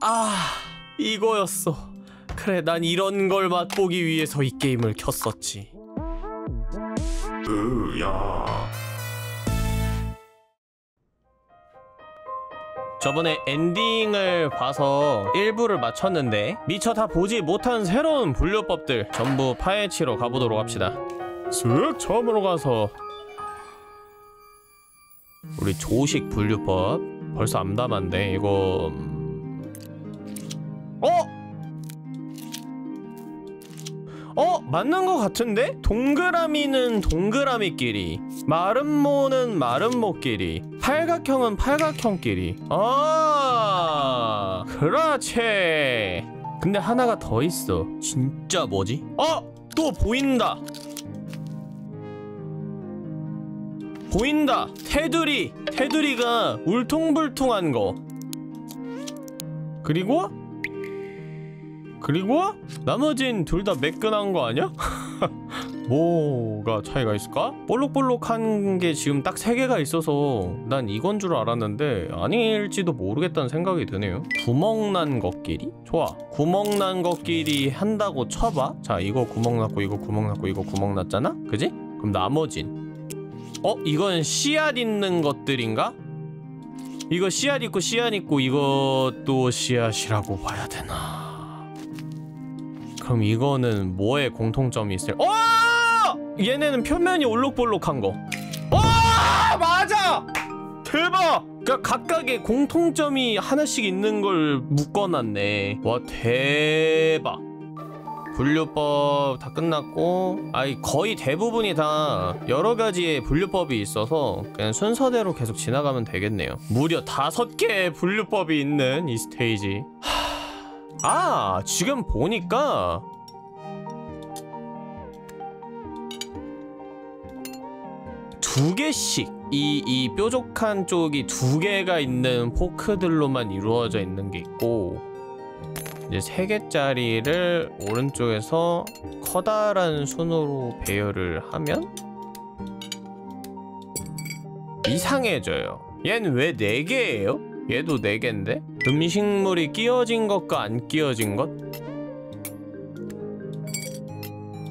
아, 이거였어. 그래, 난 이런 걸 맛보기 위해서 이 게임을 켰었지. 으야. 저번에 엔딩을 봐서 일부를 마쳤는데 미처 다 보지 못한 새로운 분류법들 전부 파헤치러 가보도록 합시다. 슥 처음으로 가서 우리 조식 분류법 벌써 암담한데 이거... 맞는 것 같은데? 동그라미는 동그라미끼리, 마름모는 마름모끼리, 팔각형은 팔각형끼리. 아, 그렇지. 근데 하나가 더 있어. 진짜 뭐지? 또 보인다. 보인다. 테두리. 테두리가 울퉁불퉁한 거. 그리고 나머진 둘 다 매끈한 거 아니야? 뭐가 차이가 있을까? 볼록볼록한 게 지금 딱 3개가 있어서 난 이건 줄 알았는데 아닐지도 모르겠다는 생각이 드네요. 구멍난 것끼리? 좋아. 구멍난 것끼리 한다고 쳐봐. 자, 이거 구멍났고 이거 구멍났고 이거 구멍났잖아? 그지? 그럼 나머진 이건 씨앗 있는 것들인가? 이거 씨앗 있고 씨앗 있고 이것도 씨앗이라고 봐야 되나? 그럼 이거는 뭐에 공통점이 있을? 얘네는 표면이 올록볼록한 거. 맞아! 대박! 그러니까 각각의 공통점이 하나씩 있는 걸 묶어놨네. 와, 대박. 분류법 다 끝났고, 거의 대부분이 다 여러 가지의 분류법이 있어서 그냥 순서대로 계속 지나가면 되겠네요. 무려 5개의 분류법이 있는 이 스테이지. 아, 지금 보니까 두 개씩 이 뾰족한 쪽이 2개가 있는 포크들로만 이루어져 있는 게 있고, 이제 3개짜리를 오른쪽에서 커다란 손으로 배열을 하면 이상해져요. 얘는 왜 4개예요? 얘도 4개인데? 음식물이 끼어진 것과 안 끼어진 것?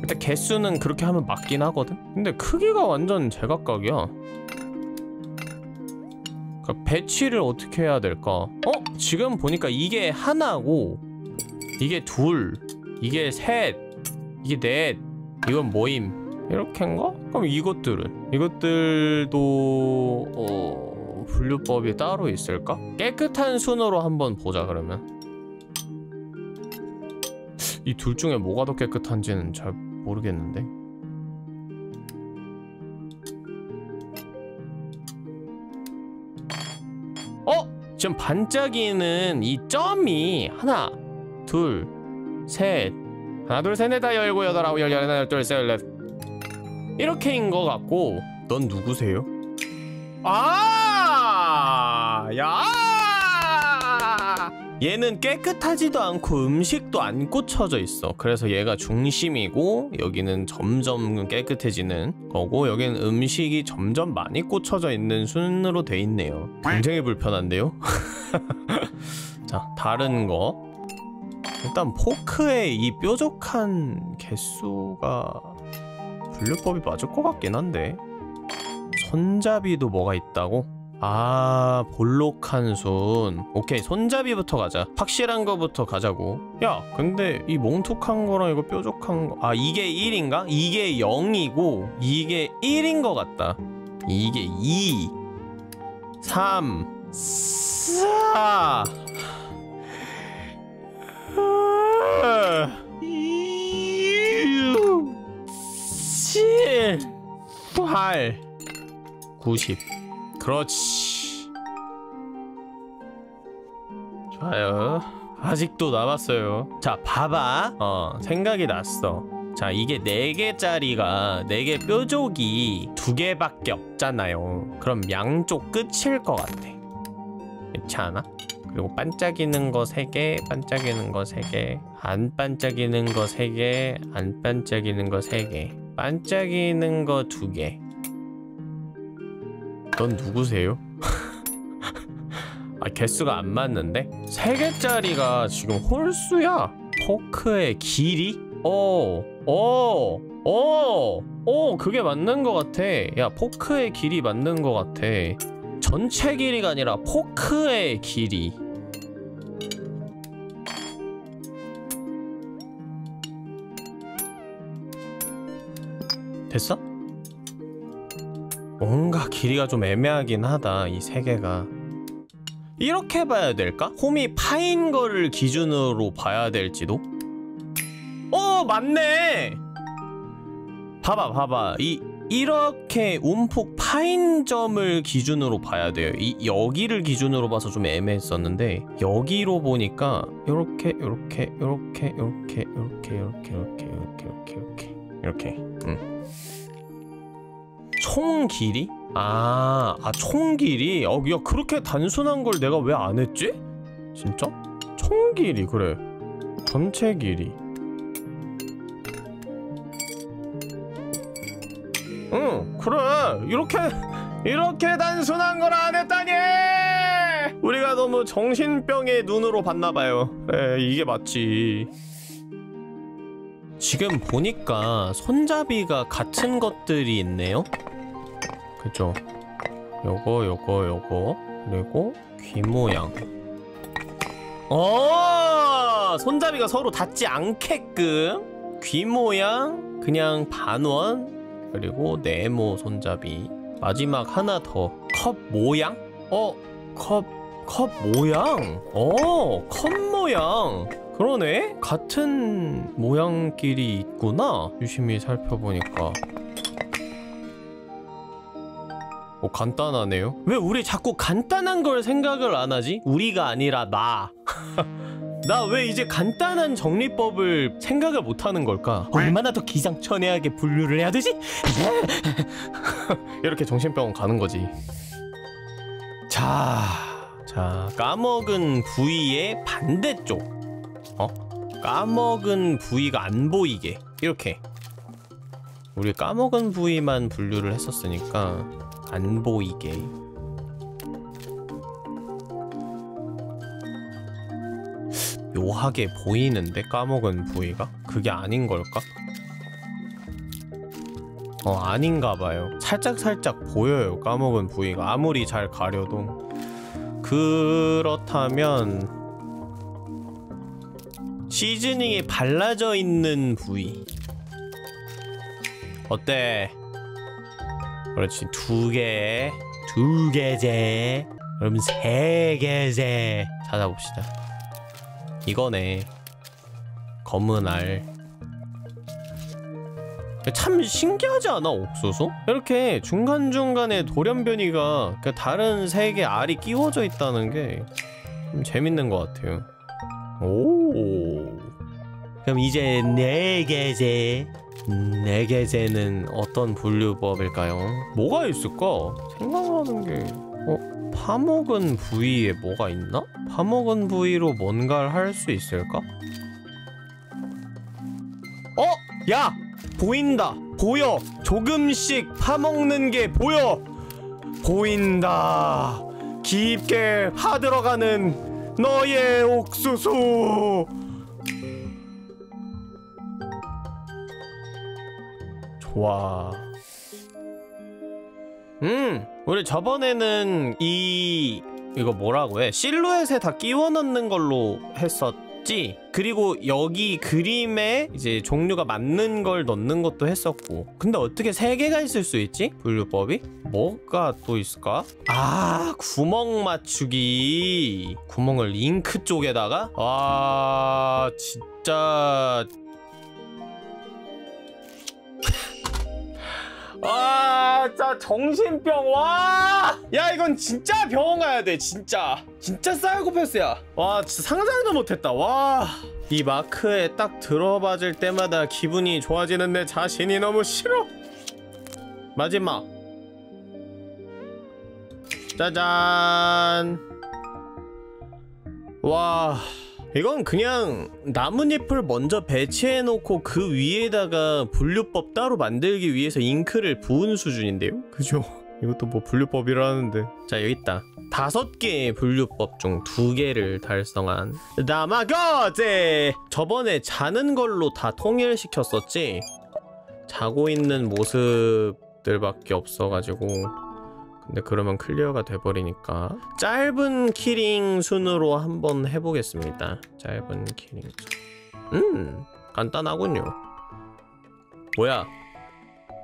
일단 개수는 그렇게 하면 맞긴 하거든? 근데 크기가 완전 제각각이야. 그러니까 배치를 어떻게 해야 될까? 지금 보니까 이게 하나고 이게 둘, 이게 셋, 이게 넷, 이건 모임 이렇게인가? 그럼 이것들도... 분류법이 따로 있을까? 깨끗한 순으로 한번 보자. 그러면 이 둘 중에 뭐가 더 깨끗한지는 잘 모르겠는데, 지금 반짝이는 이 점이 하나, 둘, 셋, 하나, 둘, 셋, 넷, 다 17, 18, 19, 18, 19, 18, 19 이렇게인 것 같고. 넌 누구세요? 야! 얘는 깨끗하지도 않고 음식도 안 꽂혀져 있어. 그래서 얘가 중심이고 여기는 점점 깨끗해지는 거고 여기는 음식이 점점 많이 꽂혀져 있는 순으로 돼 있네요. 굉장히 불편한데요? 자, 다른 거. 일단 포크의 이 뾰족한 개수가 분류법이 맞을 것 같긴 한데. 손잡이도 뭐가 있다고? 아, 볼록한 손. 오케이, 손잡이부터 가자. 확실한 거부터 가자고. 야, 근데 이 뭉툭한 거랑 이거 뾰족한 거... 아, 이게 1인가? 이게 0이고 이게 1인 거 같다. 이게 2 3 4 6 7 8 90. 그렇지. 좋아요. 아직도 남았어요. 자, 봐봐. 생각이 났어. 자, 이게 4개짜리가 4개 뾰족이 2개밖에 없잖아요. 그럼 양쪽 끝일 것 같아. 그렇지 않아? 그리고 반짝이는 거 3개, 반짝이는 거 3개, 안 반짝이는 거 3개, 안 반짝이는 거 3개, 반짝이는 거 2개. 넌 누구세요? 아 개수가 안 맞는데? 3개짜리가 지금 홀수야? 포크의 길이? 그게 맞는 것 같아. 야 포크의 길이 맞는 것 같아. 전체 길이가 아니라 포크의 길이. 됐어? 뭔가 길이가 좀 애매하긴 하다, 이 세 개가. 이렇게 봐야 될까? 홈이 파인 거를 기준으로 봐야 될지도? 어, 맞네! 봐봐. 이렇게 움푹 파인 점을 기준으로 봐야 돼요. 여기를 기준으로 봐서 좀 애매했었는데, 여기로 보니까, 요렇게. 총 길이? 총 길이? 야, 그렇게 단순한 걸 내가 왜 안 했지? 진짜? 총 길이, 그래. 전체 길이. 응, 그래. 이렇게 단순한 걸 안 했다니! 우리가 너무 정신병의 눈으로 봤나봐요. 그래, 이게 맞지. 지금 보니까 손잡이가 같은 것들이 있네요? 그죠? 요거. 그리고 귀 모양. 손잡이가 서로 닿지 않게끔. 귀 모양, 그냥 반원, 그리고 네모 손잡이. 마지막 하나 더. 컵 모양? 컵 모양? 컵 모양. 그러네? 같은 모양끼리 있구나? 유심히 살펴보니까. 간단하네요? 왜 우리 자꾸 간단한 걸 생각을 안 하지? 우리가 아니라 나. 나 왜 이제 간단한 정리법을 생각을 못 하는 걸까? 얼마나 더 기상천외하게 분류를 해야 되지? 이렇게 정신병원 가는 거지. 자, 까먹은 부위의 반대쪽. 까먹은 부위가 안 보이게 이렇게. 우리 까먹은 부위만 분류를 했었으니까 안 보이게. 묘하게 보이는데 까먹은 부위가? 그게 아닌 걸까? 아닌가 봐요. 살짝 보여요, 까먹은 부위가. 아무리 잘 가려도. 그렇다면 시즈닝이 발라져 있는 부위. 어때? 그렇지, 2개. 2개제. 그럼 3개제. 찾아봅시다. 이거네. 검은 알. 참 신기하지 않아, 옥수수? 이렇게 중간중간에 돌연변이가, 다른 3개 알이 끼워져 있다는 게 좀 재밌는 것 같아요. 오. 그럼 이제 4개제. 4개제는 어떤 분류법일까요? 뭐가 있을까? 생각나는 게. 파먹은 부위에 뭐가 있나? 파먹은 부위로 뭔가를 할 수 있을까? 야! 보인다! 보여! 조금씩 파먹는 게 보여! 보인다! 깊게 파들어가는 너의 옥수수! 좋아. 우리 저번에는 이거 뭐라고 해? 실루엣에 다 끼워 넣는 걸로 했었지? 그리고 여기 그림에 이제 종류가 맞는 걸 넣는 것도 했었고. 근데 어떻게 3개가 있을 수 있지? 분류법이? 뭐가 또 있을까? 구멍 맞추기. 구멍을 잉크 쪽에다가? 진짜... 진짜 정신병. 야, 이건 진짜 병원 가야 돼. 진짜 사이코패스야. 진짜 상상도 못했다. 이 마크에 딱 들어맞을 때마다 기분이 좋아지는 내 자신이 너무 싫어. 마지막. 짜잔. 이건 그냥 나뭇잎을 먼저 배치해놓고 그 위에다가 분류법 따로 만들기 위해서 잉크를 부은 수준인데요? 그죠? 이것도 뭐 분류법이라 하는데. 자, 여기 있다. 5개의 분류법 중 2개를 달성한 남아거제. 저번에 자는 걸로 다 통일시켰었지? 자고 있는 모습들밖에 없어가지고. 근데 그러면 클리어가 돼버리니까 짧은 키링 순으로 한번 해보겠습니다. 짧은 키링 순. 간단하군요. 뭐야?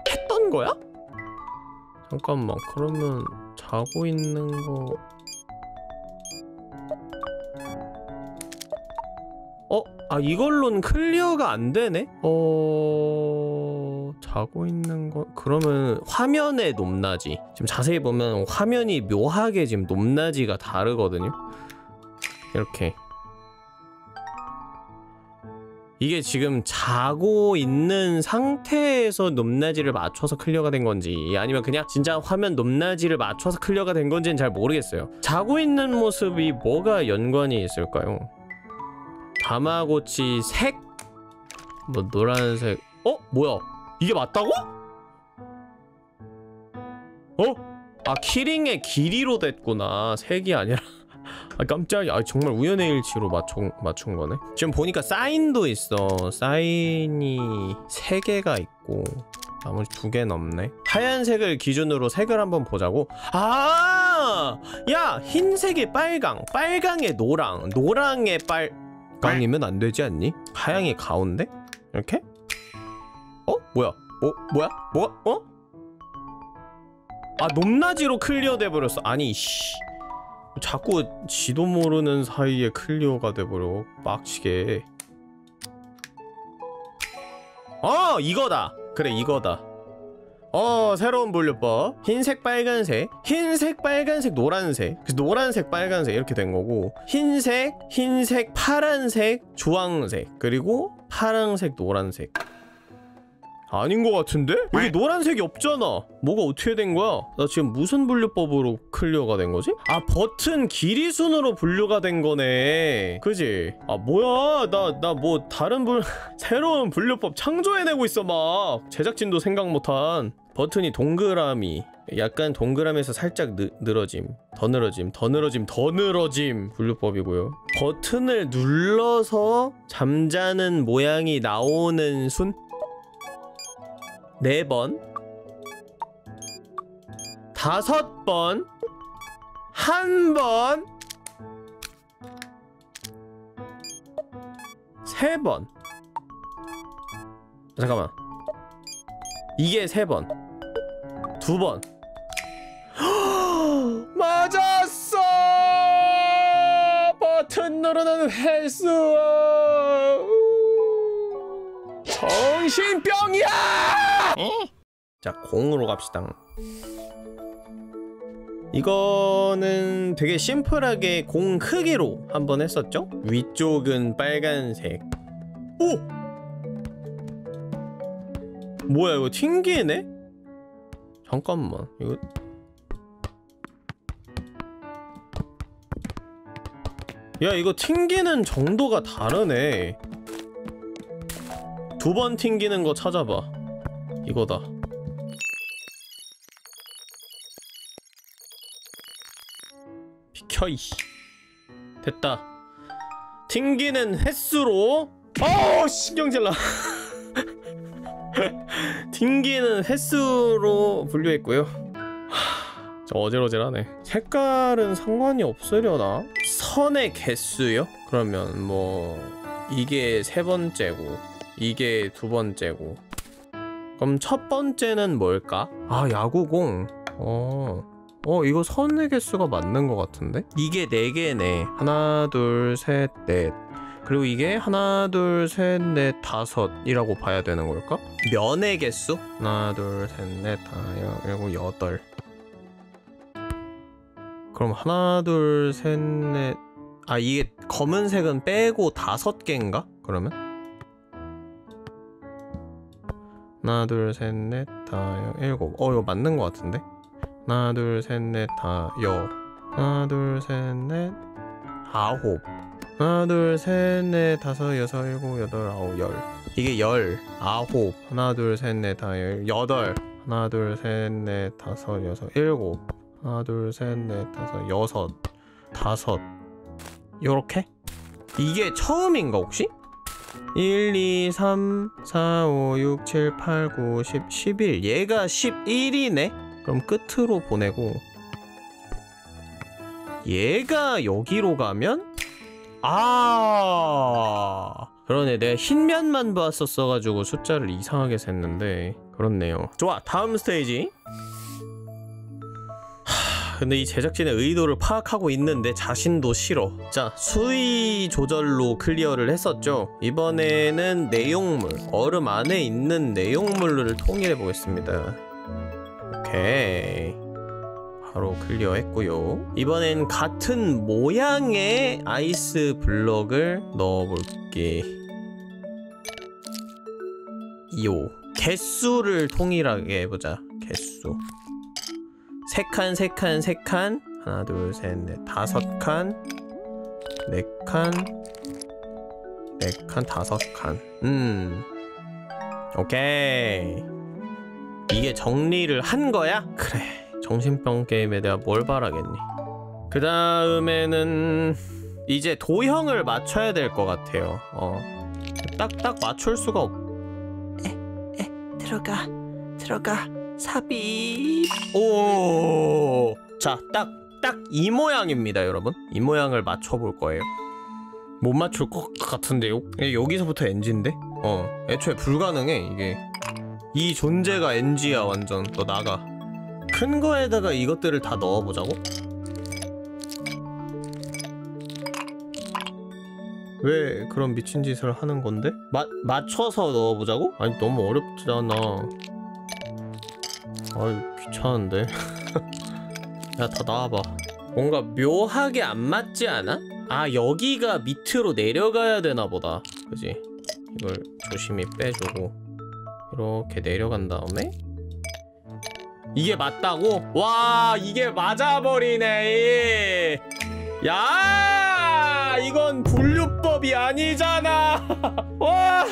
했던 거야? 잠깐만, 그러면 자고 있는 거... 어? 아, 이걸로는 클리어가 안 되네? 자고 있는 거... 그러면 화면의 높낮이, 지금 자세히 보면 화면이 묘하게 지금 높낮이가 다르거든요? 이렇게 이게 지금 자고 있는 상태에서 높낮이를 맞춰서 클리어가 된 건지, 아니면 그냥 진짜 화면 높낮이를 맞춰서 클리어가 된 건지는 잘 모르겠어요. 자고 있는 모습이 뭐가 연관이 있을까요? 다마고치 색? 뭐 노란색... 어? 뭐야? 이게 맞다고? 어? 아, 키링의 길이로 됐구나. 색이 아니라. 아, 깜짝이야. 아, 정말 우연의 일치로 맞춘 거네. 지금 보니까 사인도 있어. 사인이 3개가 있고 나머지 2개 넘네. 하얀색을 기준으로 색을 한번 보자고? 아! 야! 흰색이 빨강, 빨강에 노랑, 노랑에 빨강이면 안 되지 않니? 하양이 가운데? 이렇게? 어? 뭐야? 뭐야? 뭐야? 어? 아, 높낮이로 클리어 돼버렸어. 아니, 씨. 자꾸 지도 모르는 사이에 클리어가 돼버려. 빡치게. 어! 이거다! 그래, 이거다. 새로운 분류법. 흰색, 빨간색, 흰색, 빨간색, 노란색, 그래서 노란색, 빨간색 이렇게 된 거고, 흰색, 흰색, 파란색, 주황색, 그리고 파란색, 노란색. 아닌 것 같은데? 여기 노란색이 없잖아. 뭐가 어떻게 된 거야? 나 지금 무슨 분류법으로 클리어가 된 거지? 아, 버튼 길이 순으로 분류가 된 거네. 그지? 아, 뭐야? 나 뭐 다른 새로운 분류법 창조해내고 있어, 막. 제작진도 생각 못한. 버튼이 동그라미, 약간 동그라미에서 살짝 늘어짐, 더 늘어짐, 더 늘어짐, 더 늘어짐 분류법이고요. 버튼을 눌러서 잠자는 모양이 나오는 순? 4번, 5번, 1번, 3번. 잠깐만, 이게 3번, 2번. 맞았어! 버튼 누르는 횟수! 정신병이야! 자, 공으로 갑시다. 이거는 되게 심플하게 공 크기로 한번 했었죠? 위쪽은 빨간색. 오! 뭐야, 이거 튕기네? 잠깐만, 이거... 야, 이거 튕기는 정도가 다르네. 2번 튕기는 거 찾아봐. 이거다. 비켜, 이씨. 됐다. 튕기는 횟수로. 어우, 신경질 나. 튕기는 횟수로 분류했고요. 저 어질어질하네. 색깔은 상관이 없으려나? 선의 개수요? 그러면 뭐 이게 3번째고 이게 2번째고. 그럼 1번째는 뭘까? 아, 야구공. 이거 선의 개수가 맞는 것 같은데? 이게 4개네. 하나, 둘, 셋, 넷. 그리고 이게 하나, 둘, 셋, 넷, 5이라고 봐야 되는 걸까? 면의 개수? 하나, 둘, 셋, 넷, 다섯, 일곱, 8. 그럼 하나, 둘, 셋, 넷. 아, 이게 검은색은 빼고 5개인가? 그러면? 하나, 둘, 셋, 넷, 다, 7. 이거 맞는 것 같은데? 하나, 둘, 셋, 넷, 다, 8. 하나, 둘, 셋, 넷, 9. 하나, 둘, 셋, 넷, 5, 6, 7, 8, 9, 10. 이게 10, 9. 하나, 둘, 셋, 넷, 다, 8. 하나 둘 셋 넷 다섯 여섯 일곱, 하나 둘 셋 넷 다섯 여섯 다섯 요렇게? 이게 처음인가 혹시? 1, 2, 3, 4, 5, 6, 7, 8, 9, 10, 11 얘가 11이네? 그럼 끝으로 보내고 얘가 여기로 가면? 아 그러네, 내가 흰면만 봤었어가지고 숫자를 이상하게 셌는데 그렇네요. 좋아, 다음 스테이지. 근데 이 제작진의 의도를 파악하고 있는 내 자신도 싫어. 자, 수위 조절로 클리어를 했었죠. 이번에는 내용물, 얼음 안에 있는 내용물을 통일해 보겠습니다. 오케이, 바로 클리어 했고요. 이번엔 같은 모양의 아이스 블럭을 넣어볼게. 2호 개수를 통일하게 해보자. 개수 3칸 3칸 3칸 하나 둘 셋 넷 다섯 칸 4칸 4칸 다섯 칸. 오케이, 이게 정리를 한 거야? 그래, 정신병 게임에 내가 뭘 바라겠니. 그 다음에는 이제 도형을 맞춰야 될 것 같아요. 딱딱 맞출 수가 없... 들어가 삽입. 오, 자, 딱 이 모양입니다, 여러분. 이 모양을 맞춰볼 거예요. 못 맞출 것 같은데요? 여기서부터 NG인데? 애초에 불가능해, 이게. 이 존재가 NG야, 완전. 너 나가. 큰 거에다가 이것들을 다 넣어보자고? 왜 그런 미친 짓을 하는 건데? 맞춰서 넣어보자고? 아니, 너무 어렵잖아. 아유, 귀찮은데. 야, 다 나와봐. 뭔가 묘하게 안 맞지 않아? 아, 여기가 밑으로 내려가야 되나보다. 그지? 이걸 조심히 빼주고 이렇게 내려간 다음에 이게 맞다고? 와, 이게 맞아버리네. 야, 이건 분류법이 아니잖아. 와,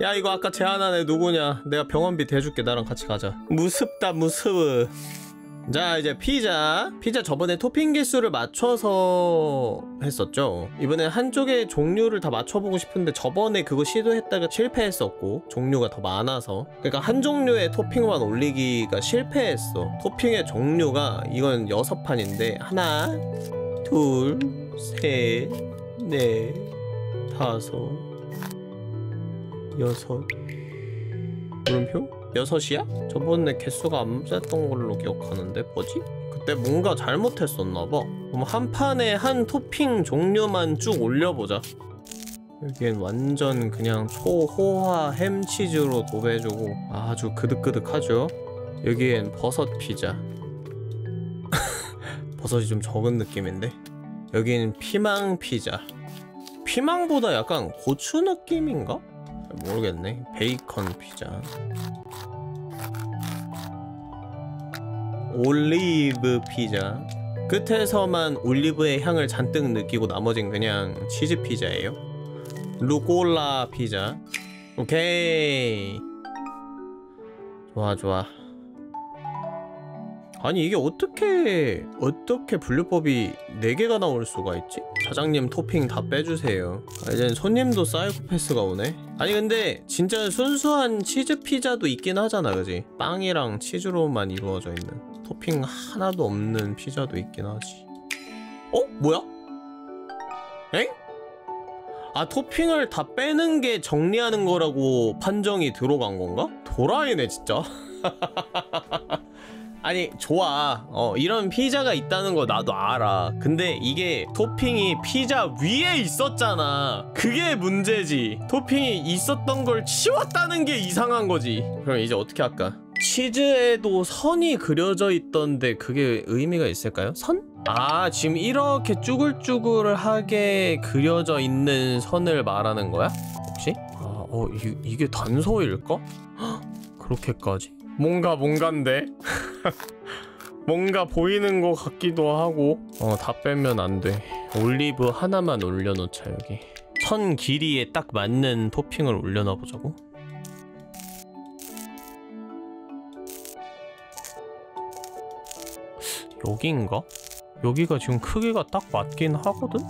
야, 이거 아까 제안한 애 누구냐? 내가 병원비 대줄게. 나랑 같이 가자. 무섭다, 무서워. 자, 이제 피자 저번에 토핑 개수를 맞춰서 했었죠. 이번엔 한쪽의 종류를 다 맞춰보고 싶은데 저번에 그거 시도했다가 실패했었고 종류가 더 많아서, 그러니까 한 종류의 토핑만 올리기가 실패했어. 토핑의 종류가 이건 6판인데 하나 둘 셋 넷 다섯 여섯 물음표? 6이야? 저번에 개수가 안 셌던 걸로 기억하는데 뭐지? 그때 뭔가 잘못했었나봐. 그럼 한 판에 한 토핑 종류만 쭉 올려보자. 여기엔 완전 그냥 초호화 햄치즈로 도배해주고 아주 그득그득하죠. 여기엔 버섯 피자. 버섯이 좀 적은 느낌인데. 여기엔 피망 피자. 피망보다 약간 고추 느낌인가? 모르겠네. 베이컨 피자. 올리브 피자. 끝에서만 올리브의 향을 잔뜩 느끼고 나머진 그냥 치즈 피자예요. 루꼴라 피자. 오케이, 좋아 좋아. 아니, 이게 어떻게 분류법이 4개가 나올 수가 있지? 사장님 토핑 다 빼주세요. 아, 이젠 손님도 사이코패스가 오네. 아니, 근데 진짜 순수한 치즈 피자도 있긴 하잖아, 그지? 빵이랑 치즈로만 이루어져 있는 토핑 하나도 없는 피자도 있긴 하지. 어? 뭐야? 엥? 아, 토핑을 다 빼는 게 정리하는 거라고 판정이 들어간 건가? 도라이네 진짜. 아니, 좋아. 이런 피자가 있다는 거 나도 알아. 근데 이게 토핑이 피자 위에 있었잖아. 그게 문제지. 토핑이 있었던 걸 치웠다는 게 이상한 거지. 그럼 이제 어떻게 할까? 치즈에도 선이 그려져 있던데 그게 의미가 있을까요? 선? 아, 지금 이렇게 쭈글쭈글하게 그려져 있는 선을 말하는 거야? 혹시? 아, 이게 단서일까? 헉, 그렇게까지? 뭔가인데? 뭔가 보이는 것 같기도 하고. 다 빼면 안 돼. 올리브 하나만 올려놓자. 여기 선 길이에 딱 맞는 토핑을 올려놔보자고. 여기인가? 여기가 지금 크기가 딱 맞긴 하거든?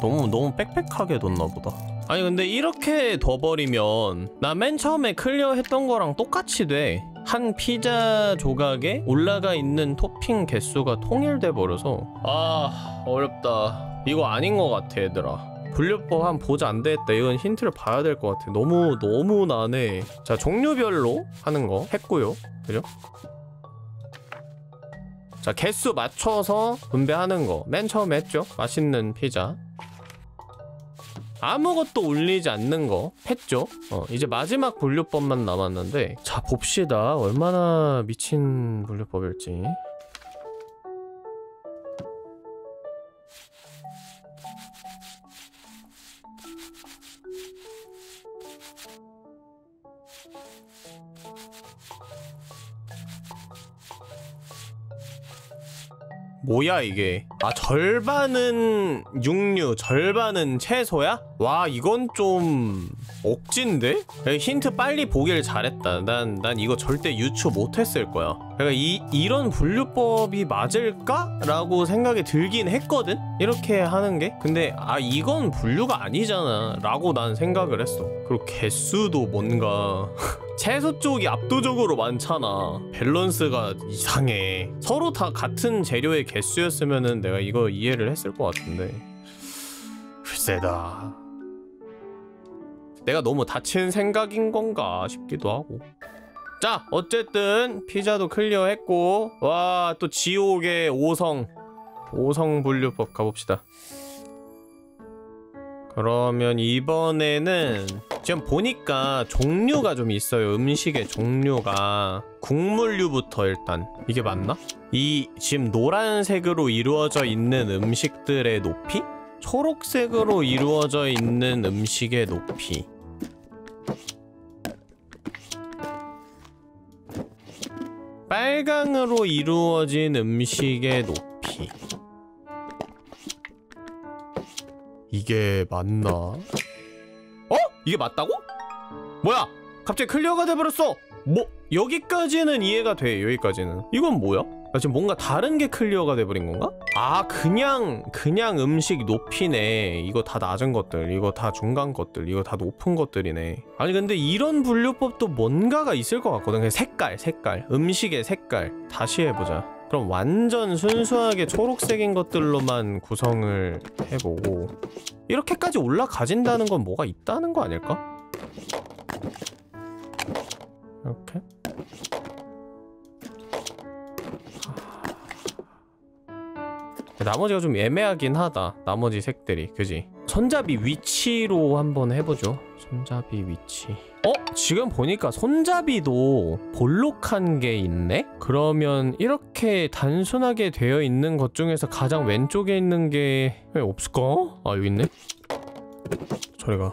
너무 빽빽하게 뒀나 보다. 아니 근데 이렇게 둬버리면 나 맨 처음에 클리어 했던 거랑 똑같이 돼. 한 피자 조각에 올라가 있는 토핑 개수가 통일돼 버려서 아 어렵다. 이거 아닌 것 같아 얘들아. 분류법 한 보자. 안 되겠다. 이건 힌트를 봐야 될 것 같아. 너무 나네. 자 종류별로 하는 거 했고요. 그죠? 자 개수 맞춰서 분배하는 거 맨 처음에 했죠? 맛있는 피자. 아무것도 올리지 않는 거 했죠? 이제 마지막 분류법만 남았는데 자 봅시다. 얼마나 미친 분류법일지. 뭐야 이게. 아 절반은 육류 절반은 채소야? 와 이건 좀 억진데? 힌트 빨리 보길 잘했다. 난 이거 절대 유추 못했을 거야. 그러니까 이런 분류법이 맞을까? 라고 생각이 들긴 했거든? 이렇게 하는 게? 근데 아 이건 분류가 아니잖아 라고 난 생각을 했어. 그리고 개수도 뭔가 채소 쪽이 압도적으로 많잖아. 밸런스가 이상해. 서로 다 같은 재료의 개수였으면은 내가 이거 이해를 했을 것 같은데 글쎄다. 내가 너무 닫힌 생각인 건가 싶기도 하고. 자 어쨌든 피자도 클리어 했고 와 또 지옥의 5성 분류법 가봅시다. 그러면 이번에는 지금 보니까 종류가 좀 있어요. 음식의 종류가 국물류부터 일단 이게 맞나? 이 지금 노란색으로 이루어져 있는 음식들의 높이? 초록색으로 이루어져 있는 음식의 높이. 빨강으로 이루어진 음식의 높이. 이게 맞나? 어? 이게 맞다고? 뭐야? 갑자기 클리어가 돼버렸어! 뭐? 여기까지는 이해가 돼. 여기까지는. 이건 뭐야? 나 지금 뭔가 다른 게 클리어가 돼버린 건가? 아 그냥 음식 높이네. 이거 다 낮은 것들, 이거 다 중간 것들, 이거 다 높은 것들이네. 아니 근데 이런 분류법도 뭔가가 있을 것 같거든. 그냥 색깔 음식의 색깔. 다시 해보자. 그럼 완전 순수하게 초록색인 것들로만 구성을 해보고 이렇게까지 올라가진다는 건 뭐가 있다는 거 아닐까? 이렇게? 나머지가 좀 애매하긴 하다. 나머지 색들이. 그지? 손잡이 위치로 한번 해보죠. 손잡이 위치. 어? 지금 보니까 손잡이도 볼록한 게 있네? 그러면 이렇게 단순하게 되어 있는 것 중에서 가장 왼쪽에 있는 게 왜 없을까? 아 여기 있네? 저리가.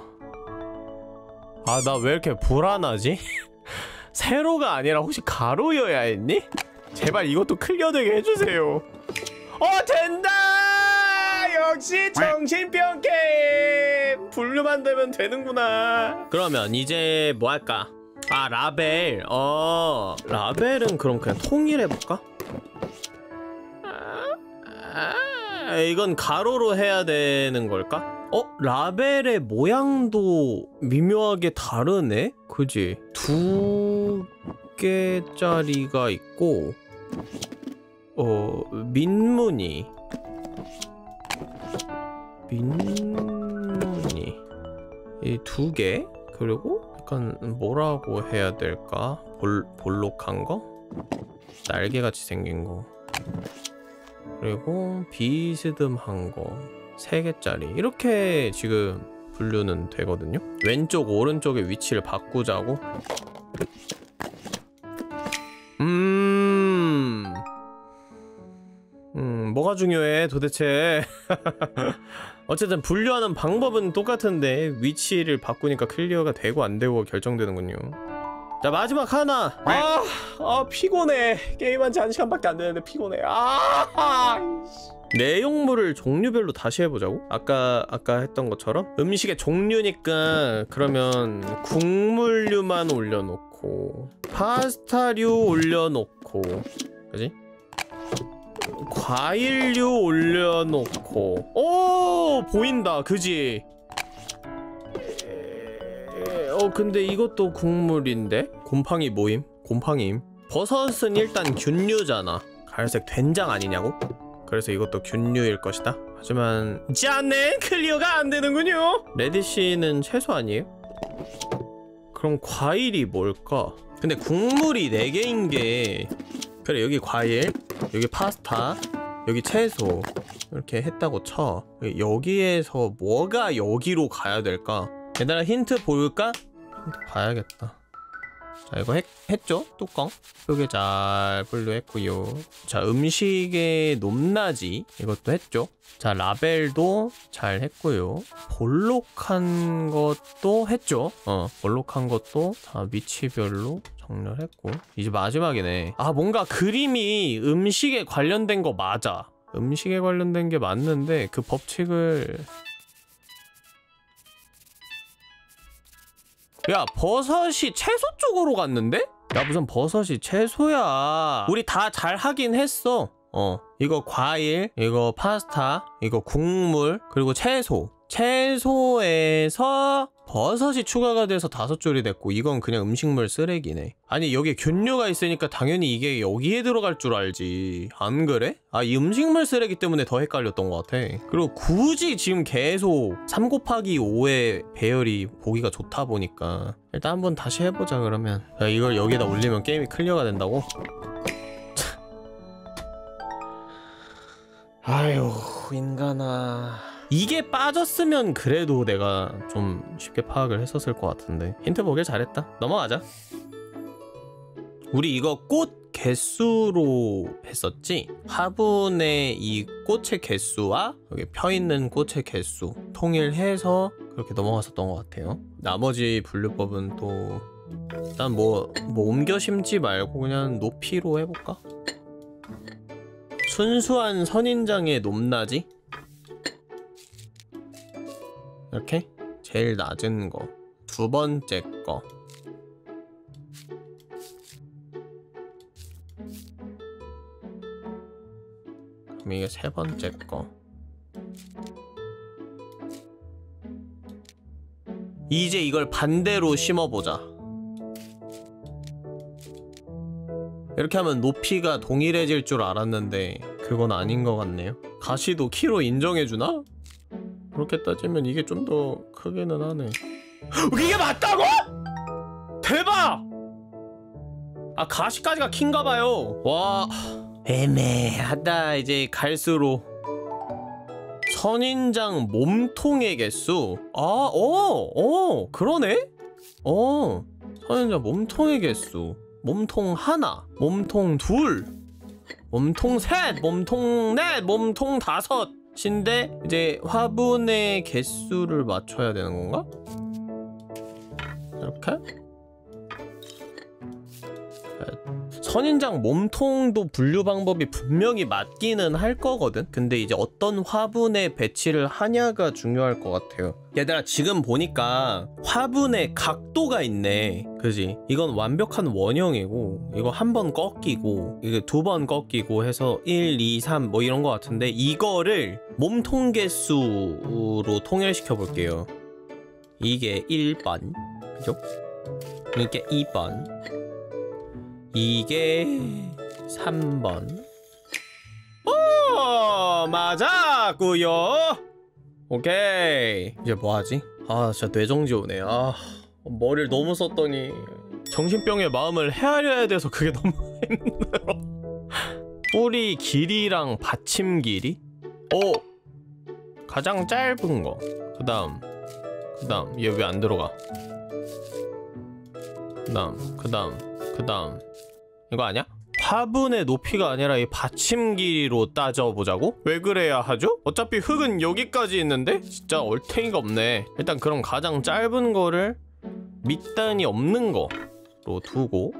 아 나 왜 이렇게 불안하지? 세로가 아니라 혹시 가로여야 했니? 제발 이것도 클리어 되게 해주세요. 된다! 역시 정신병 게임! 분류만 되면 되는구나. 그러면 이제 뭐 할까? 아 라벨. 라벨은 그럼 그냥 통일해볼까? 이건 가로로 해야 되는 걸까? 라벨의 모양도 미묘하게 다르네? 그지? 2개짜리가 있고 민무늬 이 2개? 그리고 약간 뭐라고 해야 될까? 볼록한 거? 날개같이 생긴 거. 그리고 비스듬한 거 3개짜리. 이렇게 지금 분류는 되거든요? 왼쪽 오른쪽의 위치를 바꾸자고? 뭐가 중요해 도대체. 어쨌든 분류하는 방법은 똑같은데 위치를 바꾸니까 클리어가 되고 안 되고 결정되는군요. 자 마지막 하나. 피곤해. 게임한 지 1시간밖에 안 되는데 피곤해. 내용물을 종류별로 다시 해보자고? 아까 했던 것처럼? 음식의 종류니까 그러면 국물류만 올려놓고 파스타류 올려놓고 그지? 과일류 올려놓고. 오! 보인다, 그지? 근데 이것도 국물인데? 곰팡이 모임? 곰팡이임? 버섯은 일단 균류잖아. 갈색 된장 아니냐고? 그래서 이것도 균류일 것이다. 하지만 짠네! 클리어가 안되는군요! 레디쉬는 채소 아니에요? 그럼 과일이 뭘까? 근데 국물이 4개인게 그래, 여기 과일, 여기 파스타, 여기 채소 이렇게 했다고 쳐. 여기에서 뭐가 여기로 가야 될까? 얘들아 힌트 볼까? 힌트 봐야겠다. 자, 이거 했죠? 뚜껑? 크게 잘 분류했구요. 자, 음식의 높낮이 이것도 했죠? 자, 라벨도 잘 했구요. 볼록한 것도 했죠? 볼록한 것도 다 위치별로 정렬했고. 이제 마지막이네. 아, 뭔가 그림이 음식에 관련된 거 맞아. 음식에 관련된 게 맞는데 그 법칙을... 야, 버섯이 채소 쪽으로 갔는데? 야, 무슨 버섯이 채소야. 우리 다 잘 하긴 했어. 이거 과일, 이거 파스타, 이거 국물, 그리고 채소. 채소에서 버섯이 추가가 돼서 5줄이 됐고, 이건 그냥 음식물 쓰레기네. 아니, 여기에 균류가 있으니까 당연히 이게 여기에 들어갈 줄 알지. 안 그래? 아, 이 음식물 쓰레기 때문에 더 헷갈렸던 것 같아. 그리고 굳이 지금 계속 3 곱하기 5의 배열이 보기가 좋다 보니까 일단 한번 다시 해보자. 그러면 야, 이걸 여기다 올리면 게임이 클리어가 된다고? 아유, 인간아. 이게 빠졌으면 그래도 내가 좀 쉽게 파악을 했었을 것 같은데. 힌트 보길 잘했다. 넘어가자. 우리 이거 꽃 개수로 했었지? 화분에 이 꽃의 개수와 여기 펴있는 꽃의 개수 통일해서 그렇게 넘어갔었던 것 같아요. 나머지 분류법은 또 일단 뭐 옮겨 심지 말고 그냥 높이로 해볼까? 순수한 선인장의 높낮이? 이렇게? 제일 낮은 거, 두 번째 거. 그럼 이게 세 번째 거. 이제 이걸 반대로 심어보자. 이렇게 하면 높이가 동일해질 줄 알았는데 그건 아닌 것 같네요. 가시도 키로 인정해주나? 그렇게 따지면 이게 좀 더 크기는 하네. 이게 맞다고?! 대박! 아, 가시까지가 킨가봐요. 와... 애매하다. 이제 갈수록 선인장 몸통의 개수. 아, 그러네? 선인장 몸통의 개수. 몸통 하나, 몸통 둘, 몸통 셋, 몸통 넷, 몸통 5 인데 이제 화분의 개수를 맞춰야 되는 건가? 이렇게? 선인장 몸통도 분류 방법이 분명히 맞기는 할 거거든? 근데 이제 어떤 화분에 배치를 하냐가 중요할 것 같아요. 얘들아, 지금 보니까 화분에 각도가 있네. 그지? 이건 완벽한 원형이고, 이거 1번 꺾이고, 이게 2번 꺾이고 해서 1, 2, 3 뭐 이런 것 같은데, 이거를 몸통 개수로 통일시켜 볼게요. 이게 1번, 그죠? 이게 2번. 이게 3번. 오, 맞았구요. 오케이. 이제 뭐하지? 아, 진짜 뇌정지 오네. 아, 머리를 너무 썼더니 정신병의 마음을 헤아려야 돼서 그게 너무 힘들어. 뿌리 길이랑 받침 길이? 오, 가장 짧은 거. 그 다음 얘 왜 안 들어가? 그 다음 이거 아니야? 화분의 높이가 아니라 이 받침 길이로 따져보자고? 왜 그래야 하죠? 어차피 흙은 여기까지 있는데? 진짜 얼탱이가 없네. 일단 그럼 가장 짧은 거를 밑단이 없는 거로 두고,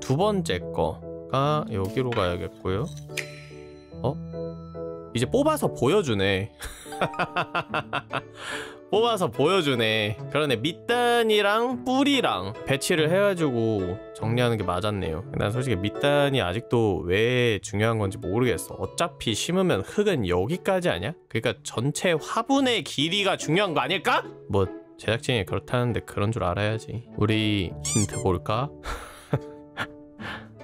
두 번째 거가 여기로 가야겠고요. 이제 뽑아서 보여주네. 뽑아서 보여주네. 그러네, 밑단이랑 뿌리랑 배치를 해가지고 정리하는 게 맞았네요. 난 솔직히 밑단이 아직도 왜 중요한 건지 모르겠어. 어차피 심으면 흙은 여기까지 아니야? 그러니까 전체 화분의 길이가 중요한 거 아닐까? 뭐 제작진이 그렇다는데 그런 줄 알아야지. 우리 힌트 볼까?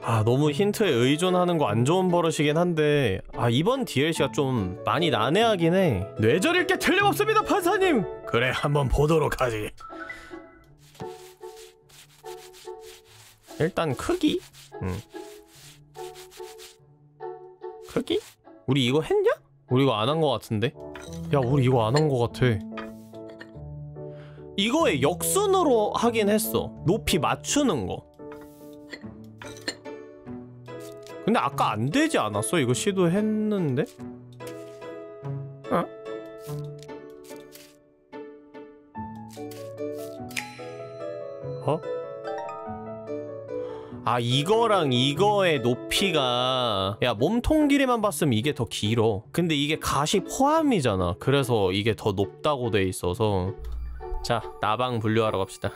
아, 너무 힌트에 의존하는 거 안 좋은 버릇이긴 한데, 아, 이번 DLC가 좀 많이 난해하긴 해. 뇌절일 게 틀림없습니다, 판사님! 그래, 한번 보도록 하지. 일단 크기? 크기? 우리 이거 했냐? 우리 이거 안 한 거 같은데? 야, 우리 이거 안 한 거 같아. 이거에 역순으로 하긴 했어. 높이 맞추는 거. 근데 아까 안 되지 않았어? 이거 시도했는데? 어? 어? 아, 이거랑 이거의 높이가, 야, 몸통 길이만 봤으면 이게 더 길어. 근데 이게 가시 포함이잖아. 그래서 이게 더 높다고 돼 있어서. 자, 나방 분류하러 갑시다.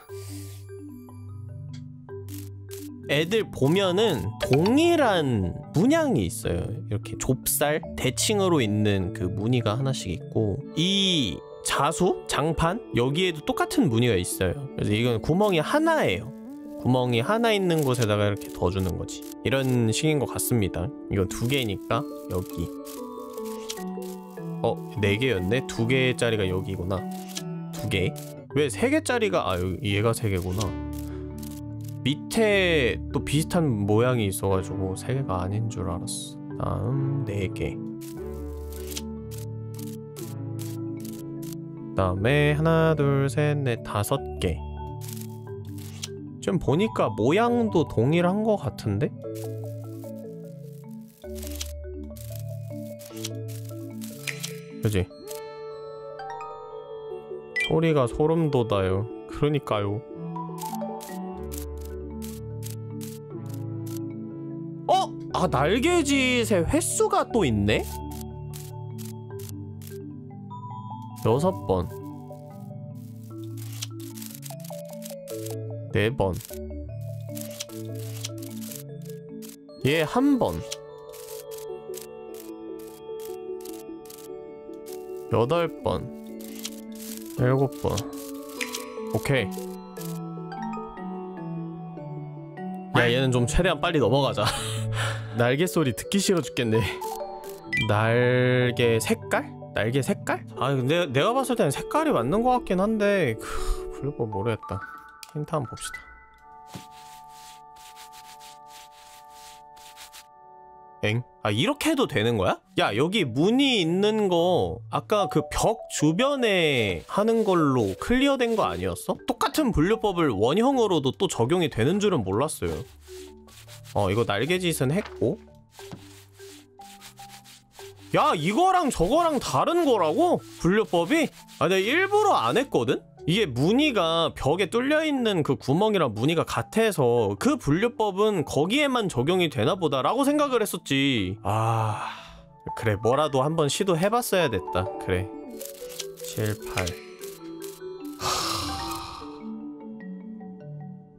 애들 보면은 동일한 문양이 있어요. 이렇게 좁쌀 대칭으로 있는 그 무늬가 하나씩 있고, 이 자수? 장판? 여기에도 똑같은 무늬가 있어요. 그래서 이건 구멍이 하나예요. 구멍이 하나 있는 곳에다가 이렇게 더 주는 거지. 이런 식인 것 같습니다. 이건 두 개니까 여기. 어? 네 개였네? 두 개짜리가 여기구나. 두 개. 왜 세 개짜리가... 아, 여기 얘가 세 개구나. 밑에 또 비슷한 모양이 있어가지고 세 개가 아닌 줄 알았어. 다음 네 개. 그다음에 하나, 둘, 셋, 넷, 다섯 개. 지금 보니까 모양도 동일한 것 같은데? 그지? 소리가 소름 돋아요. 그러니까요. 아, 날개짓의 횟수가 또 있네? 6번. 4번. 얘 1번. 8번. 7번. 오케이. 야, 얘는 좀 최대한 빨리 넘어가자. 날개 소리 듣기 싫어 죽겠네. 날개 색깔? 날개 색깔? 아, 근데 내가 봤을 때는 색깔이 맞는 것 같긴 한데, 블루볼 모르겠다. 힌트 한번 봅시다. 엥? 아, 이렇게 해도 되는 거야? 야, 여기 무늬 있는 거 아까 그 벽 주변에 하는 걸로 클리어 된 거 아니었어? 똑같은 분류법을 원형으로도 또 적용이 되는 줄은 몰랐어요. 이거 날개짓은 했고. 야, 이거랑 저거랑 다른 거라고? 분류법이? 아, 내가 일부러 안 했거든? 이게 무늬가 벽에 뚫려있는 그 구멍이랑 무늬가 같아서 그 분류법은 거기에만 적용이 되나보다 라고 생각을 했었지. 아... 그래, 뭐라도 한번 시도해봤어야 됐다. 그래. 7, 8...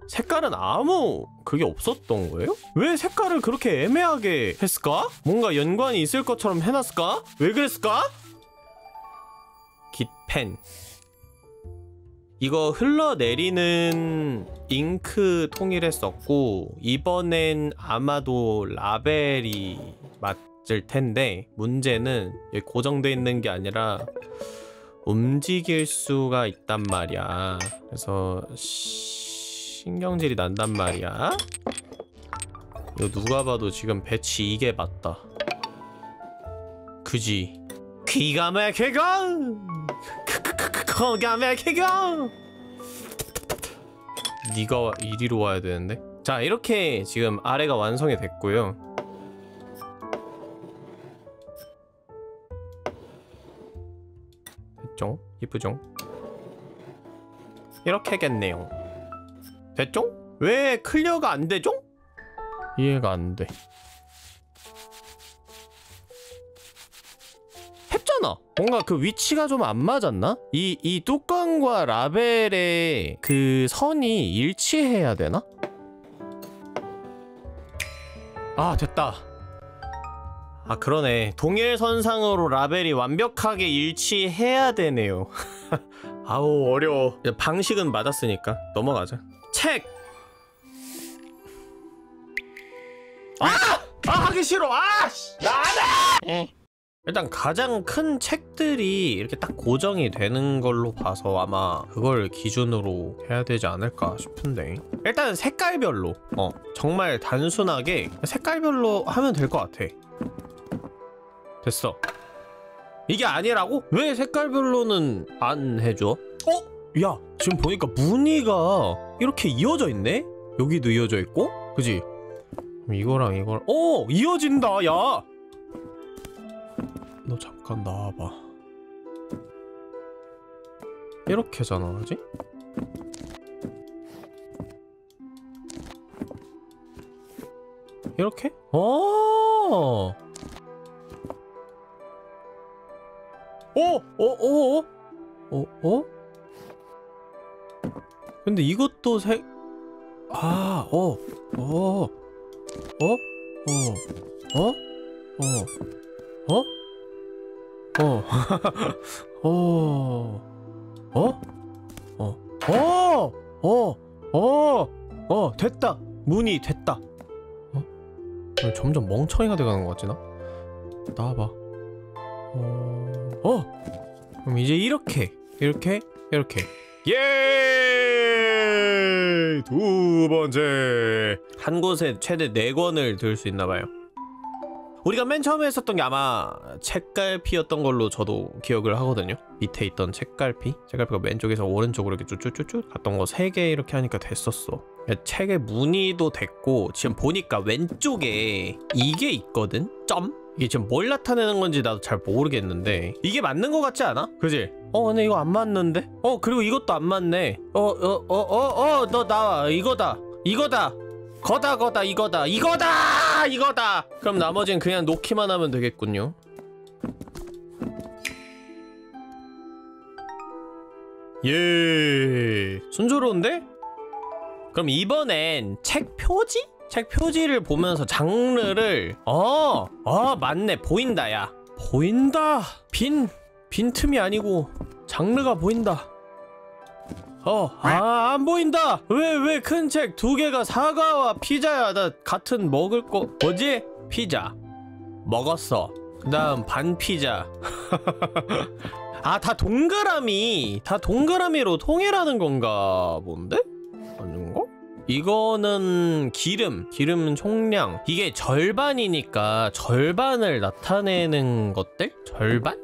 색깔은 아무... 그게 없었던 거예요? 왜 색깔을 그렇게 애매하게 했을까? 뭔가 연관이 있을 것처럼 해놨을까? 왜 그랬을까? 깃펜. 이거 흘러내리는 잉크 통일에 썼고, 이번엔 아마도 라벨이 맞을 텐데, 문제는 여기 고정돼 있는 게 아니라 움직일 수가 있단 말이야. 그래서 신경질이 난단 말이야. 이거 누가 봐도 지금 배치 이게 맞다. 그지? 기가 막히고! 기가 막히고! 니가 이리로 와야 되는데? 자, 이렇게 지금 아래가 완성이 됐고요. 됐죠? 이쁘죠? 이렇게겠네요. 됐죠? 왜 클리어가 안 되죠? 이해가 안 돼. 했잖아. 뭔가 그 위치가 좀 안 맞았나? 이 뚜껑과 라벨의 그 선이 일치해야 되나? 아, 됐다. 아, 그러네. 동일선상으로 라벨이 완벽하게 일치해야 되네요. 아우, 어려워. 방식은 맞았으니까 넘어가자. 책! 아! 아, 하기 싫어! 아! 나 안 해! 일단 가장 큰 책들이 이렇게 딱 고정이 되는 걸로 봐서 아마 그걸 기준으로 해야 되지 않을까 싶은데, 일단 색깔별로 정말 단순하게 색깔별로 하면 될 것 같아. 됐어. 이게 아니라고? 왜 색깔별로는 안 해줘? 야, 지금 보니까 무늬가 이렇게 이어져 있네? 여기도 이어져 있고? 그지? 이거랑 이거랑 이어진다. 야! 너 잠깐 나와봐. 이렇게잖아, 그지? 이렇게? 근데 이것도 됐다. 무늬 됐다. 점점 멍청이가 돼가는 것 같지 나? 나와봐. 그럼 이제 이렇게. 예! 두 번째. 한 곳에 최대 4권을 들 수 있나 봐요. 우리가 맨 처음에 했었던 게 아마 책갈피였던 걸로 저도 기억을 하거든요. 밑에 있던 책갈피가 왼쪽에서 오른쪽으로 이렇게 쭈쭈쭈쭈 갔던 거 3개 이렇게 하니까 됐었어. 책의 무늬도 됐고, 지금 보니까 왼쪽에 이게 있거든? 점? 이게 지금 뭘 나타내는 건지 나도 잘 모르겠는데 이게 맞는 거 같지 않아? 그지? 근데 이거 안 맞는데? 그리고 이것도 안 맞네. 너 나와. 이거다. 거다, 이거다! 그럼 나머지는 그냥 놓기만 하면 되겠군요. 예, 순조로운데? 그럼 이번엔 책 표지? 책 표지를 보면서 장르를 맞네. 보인다. 야, 보인다. 빈틈이 아니고 장르가 보인다. 안 보인다. 왜 큰 책 2개가 사과와 피자야. 나 같은 먹을 거 뭐지? 피자 먹었어. 그 다음 반피자. 아, 다 동그라미로 통일하는 건가 본데? 아닌가? 이거는 기름 총량. 이게 절반이니까 절반을 나타내는 것들? 절반!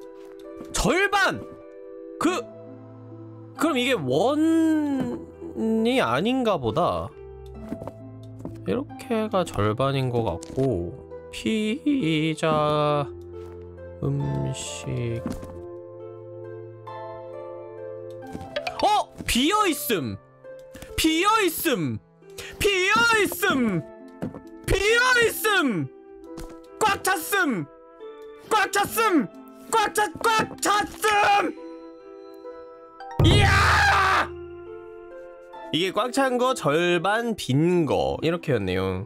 그럼 이게 원이 아닌가 보다. 이렇게가 절반인 것 같고, 피자, 음식. 비어있음! 꽉 찼음! 이야! 이게 꽉 찬 거, 절반 빈 거 이렇게였네요.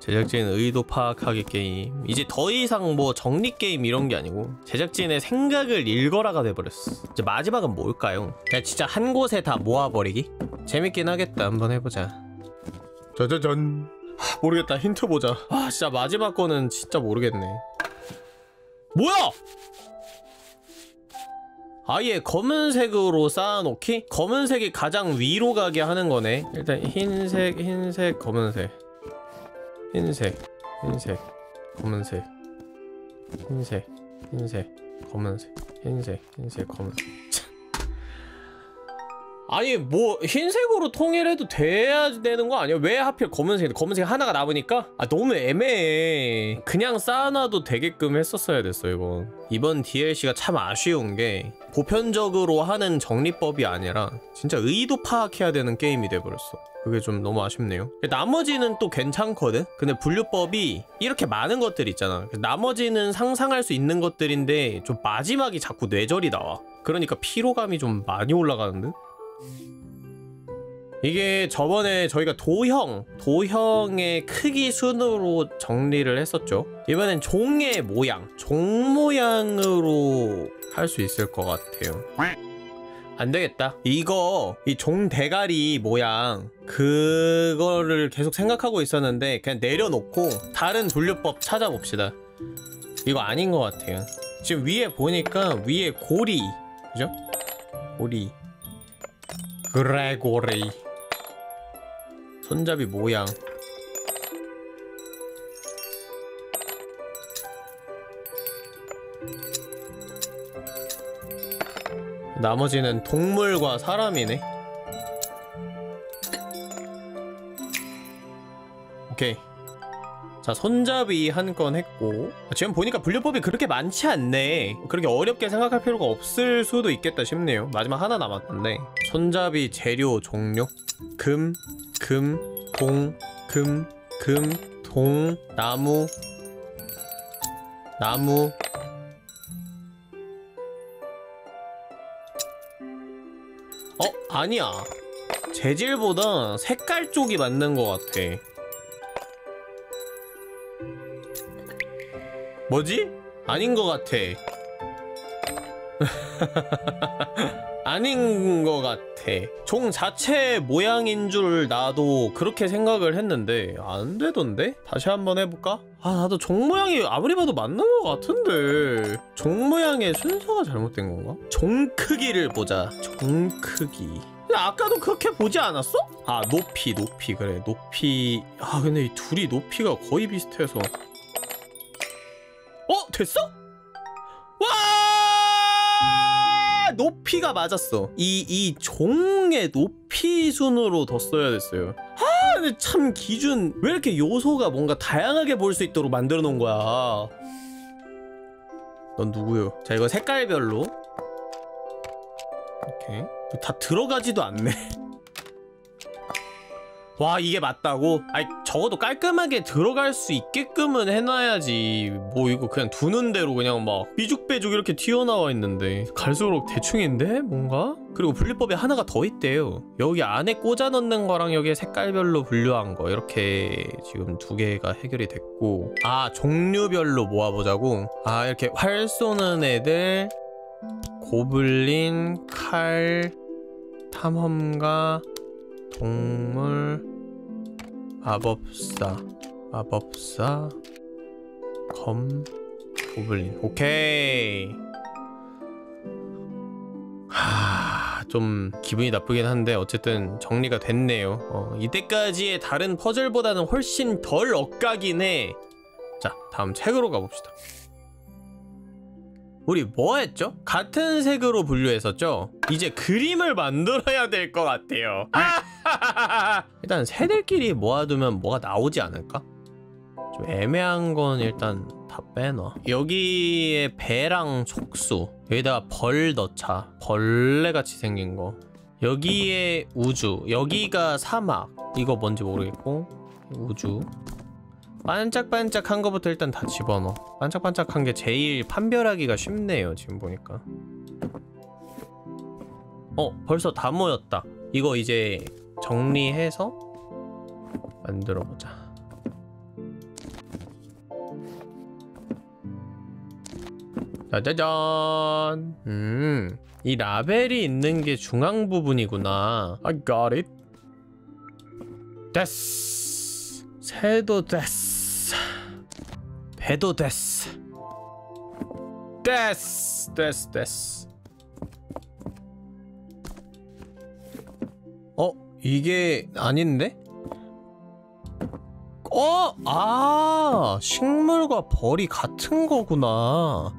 제작진 의도 파악하기 게임. 이제 더 이상 뭐 정리 게임 이런 게 아니고 제작진의 생각을 읽어라가 돼버렸어. 이제 마지막은 뭘까요? 그냥 진짜 한 곳에 다 모아버리기? 재밌긴 하겠다. 한번 해보자. 짜자잔. 모르겠다. 힌트 보자. 아, 진짜 마지막 거는 진짜 모르겠네. 뭐야! 아예 검은색으로 쌓아놓기? 검은색이 가장 위로 가게 하는 거네. 일단 흰색, 검은색. 흰색, 검은색. 흰색, 검은색. 흰색, 검은색. 아니 뭐 흰색으로 통일해도 돼야 되는 거 아니야? 왜 하필 검은색인데? 검은색 하나가 남으니까? 아 너무 애매해. 그냥 쌓아놔도 되게끔 했었어야 됐어. 이번 DLC가 참 아쉬운 게 보편적으로 하는 정리법이 아니라 진짜 의도 파악해야 되는 게임이 돼버렸어. 그게 좀 너무 아쉽네요. 나머지는 또 괜찮거든? 근데 분류법이 이렇게 많은 것들 있잖아. 나머지는 상상할 수 있는 것들인데 좀 마지막이 자꾸 뇌절이 나와. 그러니까 피로감이 좀 많이 올라가는데? 이게 저번에 저희가 도형의 크기 순으로 정리를 했었죠. 이번엔 종의 모양, 종 모양으로 할 수 있을 것 같아요. 안 되겠다. 이거 이 종 대가리 모양 그거를 계속 생각하고 있었는데 그냥 내려놓고 다른 분류법 찾아봅시다. 이거 아닌 것 같아요. 지금 위에 보니까 위에 고리, 그죠? 고리 그레고리 손잡이 모양 나머지는 동물과 사람이네. 오케이. 자, 손잡이 한 건 했고 지금 보니까 분류법이 그렇게 많지 않네. 그렇게 어렵게 생각할 필요가 없을 수도 있겠다 싶네요. 마지막 하나 남았는데 손잡이 재료 종류 금, 동, 나무 아니야. 재질보다 색깔 쪽이 맞는 것 같아. 뭐지? 아닌 것 같아. 아닌 것 같아. 종 자체 모양인 줄 나도 그렇게 생각을 했는데 안 되던데? 다시 한번 해볼까? 아 나도 종 모양이 아무리 봐도 맞는 것 같은데 종 모양의 순서가 잘못된 건가? 종 크기를 보자. 종 크기. 근데 아까도 그렇게 보지 않았어? 아 높이 그래 높이. 아 근데 이 둘이 높이가 거의 비슷해서 됐어? 와! 높이가 맞았어. 이 종의 높이 순으로 더 써야 됐어요. 아, 근데 참 기준 왜 이렇게 요소가 뭔가 다양하게 볼 수 있도록 만들어 놓은 거야. 넌 누구요? 자, 이거 색깔별로. 오케이. 다 들어가지도 않네. 와 이게 맞다고? 아니 적어도 깔끔하게 들어갈 수 있게끔은 해놔야지. 뭐 이거 그냥 두는 대로 그냥 막 삐죽빼죽 이렇게 튀어나와 있는데 갈수록 대충인데? 뭔가? 그리고 분류법에 하나가 더 있대요. 여기 안에 꽂아 넣는 거랑 여기에 색깔별로 분류한 거 이렇게 지금 두 개가 해결이 됐고 아 종류별로 모아보자고? 아 이렇게 활 쏘는 애들 고블린, 칼, 탐험가 동물, 마법사, 검, 고블린. 오케이. 하, 좀 기분이 나쁘긴 한데 어쨌든 정리가 됐네요. 이때까지의 다른 퍼즐보다는 훨씬 덜 억까긴 해. 자, 다음 책으로 가봅시다. 우리 뭐 했죠? 같은 색으로 분류했었죠? 이제 그림을 만들어야 될 것 같아요. 일단 새들끼리 모아두면 뭐가 나오지 않을까? 좀 애매한 건 일단 다 빼놔. 여기에 배랑 촉수 여기다가 벌 넣자. 벌레같이 생긴 거. 여기에 우주. 여기가 사막. 이거 뭔지 모르겠고 우주 반짝반짝한 거부터 일단 다 집어넣어. 반짝반짝한 게 제일 판별하기가 쉽네요. 지금 보니까 벌써 다 모였다. 이거 이제 정리해서 만들어보자. 짜자잔. 이 라벨이 있는 게 중앙 부분이구나. I got it. 됐어. 새도 됐어. 배도 됐어. 됐어. 이게 아닌데? 아, 식물과 벌이 같은 거구나.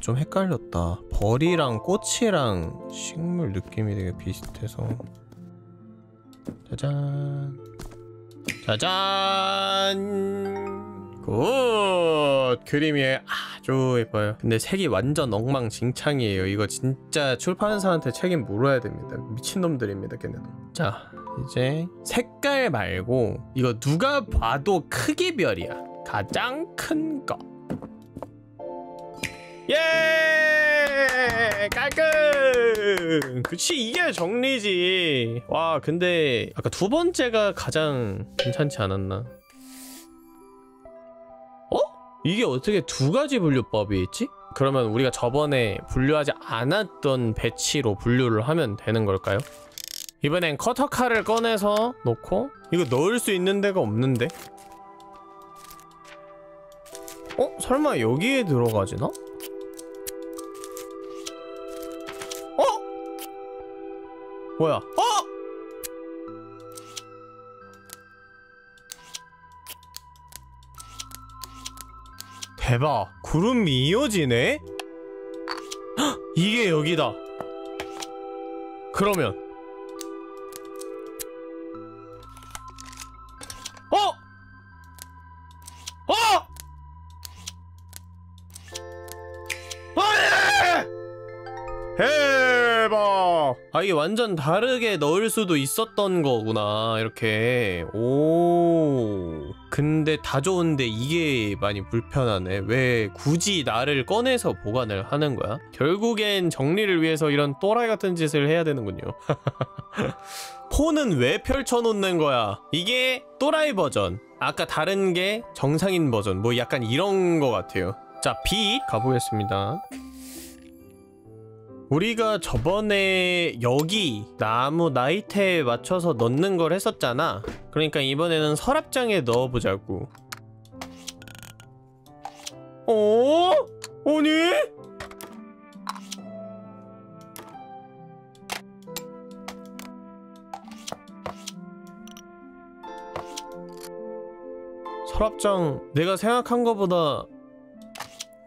좀 헷갈렸다. 벌이랑 꽃이랑 식물 느낌이 되게 비슷해서. 짜잔. 짜잔. 굿. 그림이 아주 예뻐요. 근데 색이 완전 엉망진창이에요. 이거 진짜 출판사한테 책임 물어야 됩니다. 미친놈들입니다, 걔네도. 자, 이제 색깔 말고 이거 누가 봐도 크기별이야. 가장 큰 거. 예! 깔끔! 그치, 이게 정리지. 와, 근데 아까 두 번째가 가장 괜찮지 않았나? 어? 이게 어떻게 두 가지 분류법이 있지? 그러면 우리가 저번에 분류하지 않았던 배치로 분류를 하면 되는 걸까요? 이번엔 커터칼을 꺼내서 놓고, 이거 넣을 수 있는 데가 없는데? 어? 설마 여기에 들어가지나? 어? 뭐야? 대박! 구름이 이어지네? 헉! 이게 여기다! 그러면 이게 완전 다르게 넣을 수도 있었던 거구나, 이렇게. 오. 근데 다 좋은데 이게 많이 불편하네. 왜 굳이 나를 꺼내서 보관을 하는 거야? 결국엔 정리를 위해서 이런 또라이 같은 짓을 해야 되는군요. 폰은 왜 펼쳐놓는 거야? 이게 또라이 버전. 아까 다른 게 정상인 버전. 뭐 약간 이런 거 같아요. 자, B 가보겠습니다. 우리가 저번에 여기 나무 나이테에 맞춰서 넣는 걸 했었잖아. 그러니까 이번에는 서랍장에 넣어보자고. 어? 아니? 서랍장 내가 생각한 것보다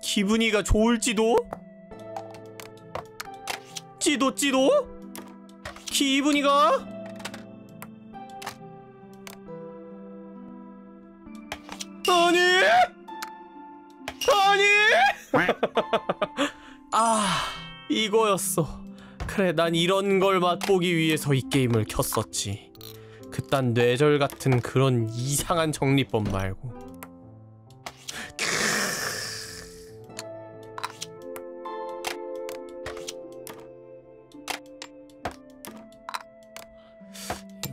기분이가 좋을지도? 찌도? 기분이가? 아니! 이거였어. 그래, 난 이런 걸 맛보기 위해서 이 게임을 켰었지. 그딴 뇌절 같은 그런 이상한 정리법 말고.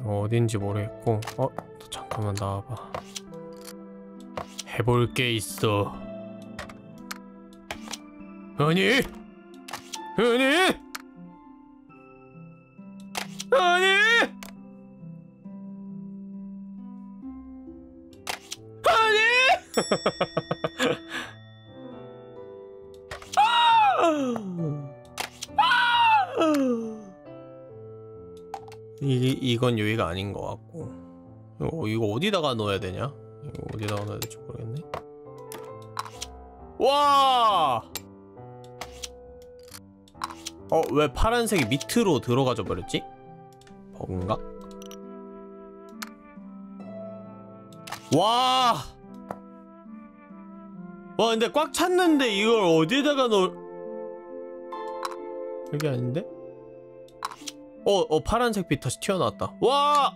어딘지 모르겠고. 잠깐만 나와봐. 해볼 게 있어. 아니! 이건 여기가 아닌 것 같고. 이거 어디다가 넣어야 되냐? 이거 어디다가 넣어야 될지 모르겠네. 와! 왜 파란색이 밑으로 들어가져 버렸지? 버그인가? 와! 근데 꽉 찼는데 이걸 어디다가 넣을... 여기 아닌데? 파란색 빛 다시 튀어나왔다. 와!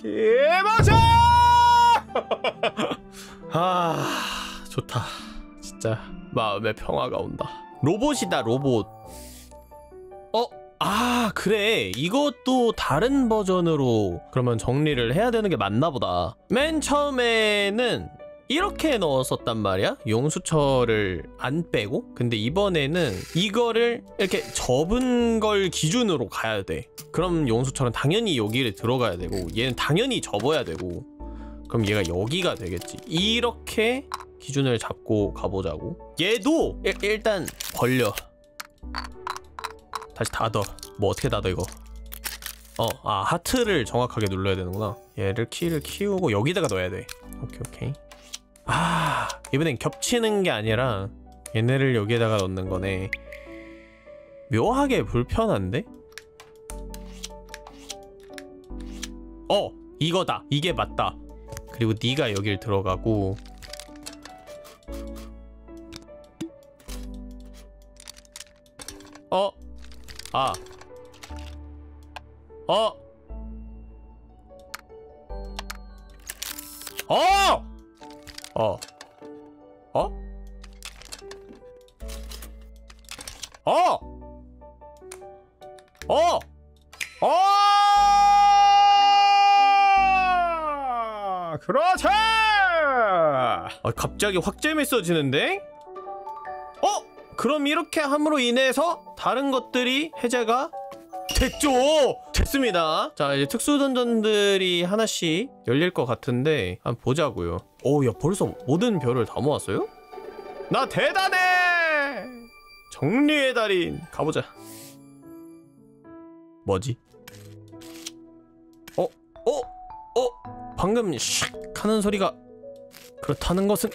개맞아! 좋다. 진짜 마음에 평화가 온다. 로봇이다, 로봇. 그래. 이것도 다른 버전으로 그러면 정리를 해야 되는 게 맞나 보다. 맨 처음에는 이렇게 넣었었단 말이야? 용수철을 안 빼고? 근데 이번에는 이거를 이렇게 접은 걸 기준으로 가야 돼. 그럼 용수철은 당연히 여기를 들어가야 되고, 얘는 당연히 접어야 되고, 그럼 얘가 여기가 되겠지. 이렇게 기준을 잡고 가보자고. 얘도 일단 벌려. 다시 닫아. 뭐 어떻게 닫아 이거. 하트를 정확하게 눌러야 되는구나. 얘를 키를 키우고 여기다가 넣어야 돼. 오케이, 오케이. 아, 이번엔 겹치는 게 아니라 얘네를 여기에다가 넣는 거네. 묘하게 불편한데? 이거다! 이게 맞다! 그리고 네가 여길 들어가고 그렇지! 갑자기 확 재밌어지는데? 그럼 이렇게 함으로 인해서 다른 것들이 해제가 됐죠! 됐습니다. 자, 이제 특수 던전들이 하나씩 열릴 것 같은데 한번 보자고요. 야, 벌써 모든 별을 다 모았어요? 나 대단해! 정리의 달인 가보자. 뭐지? 방금 샥 하는 소리가 그렇다는 것은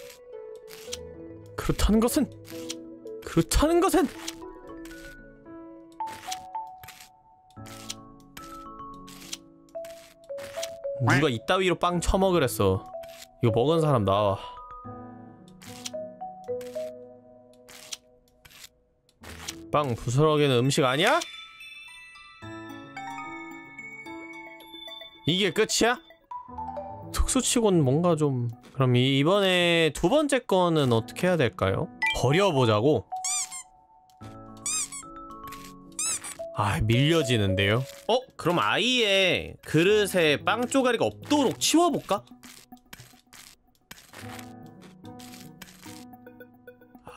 누가 이따위로 빵 처먹으랬어. 이거 먹은 사람 나와. 빵 부스러기는 음식 아니야? 이게 끝이야? 특수치곤 뭔가 좀... 그럼 이번에 두 번째 거는 어떻게 해야 될까요? 버려보자고? 밀려지는데요? 그럼 아예 그릇에 빵 쪼가리가 없도록 치워볼까?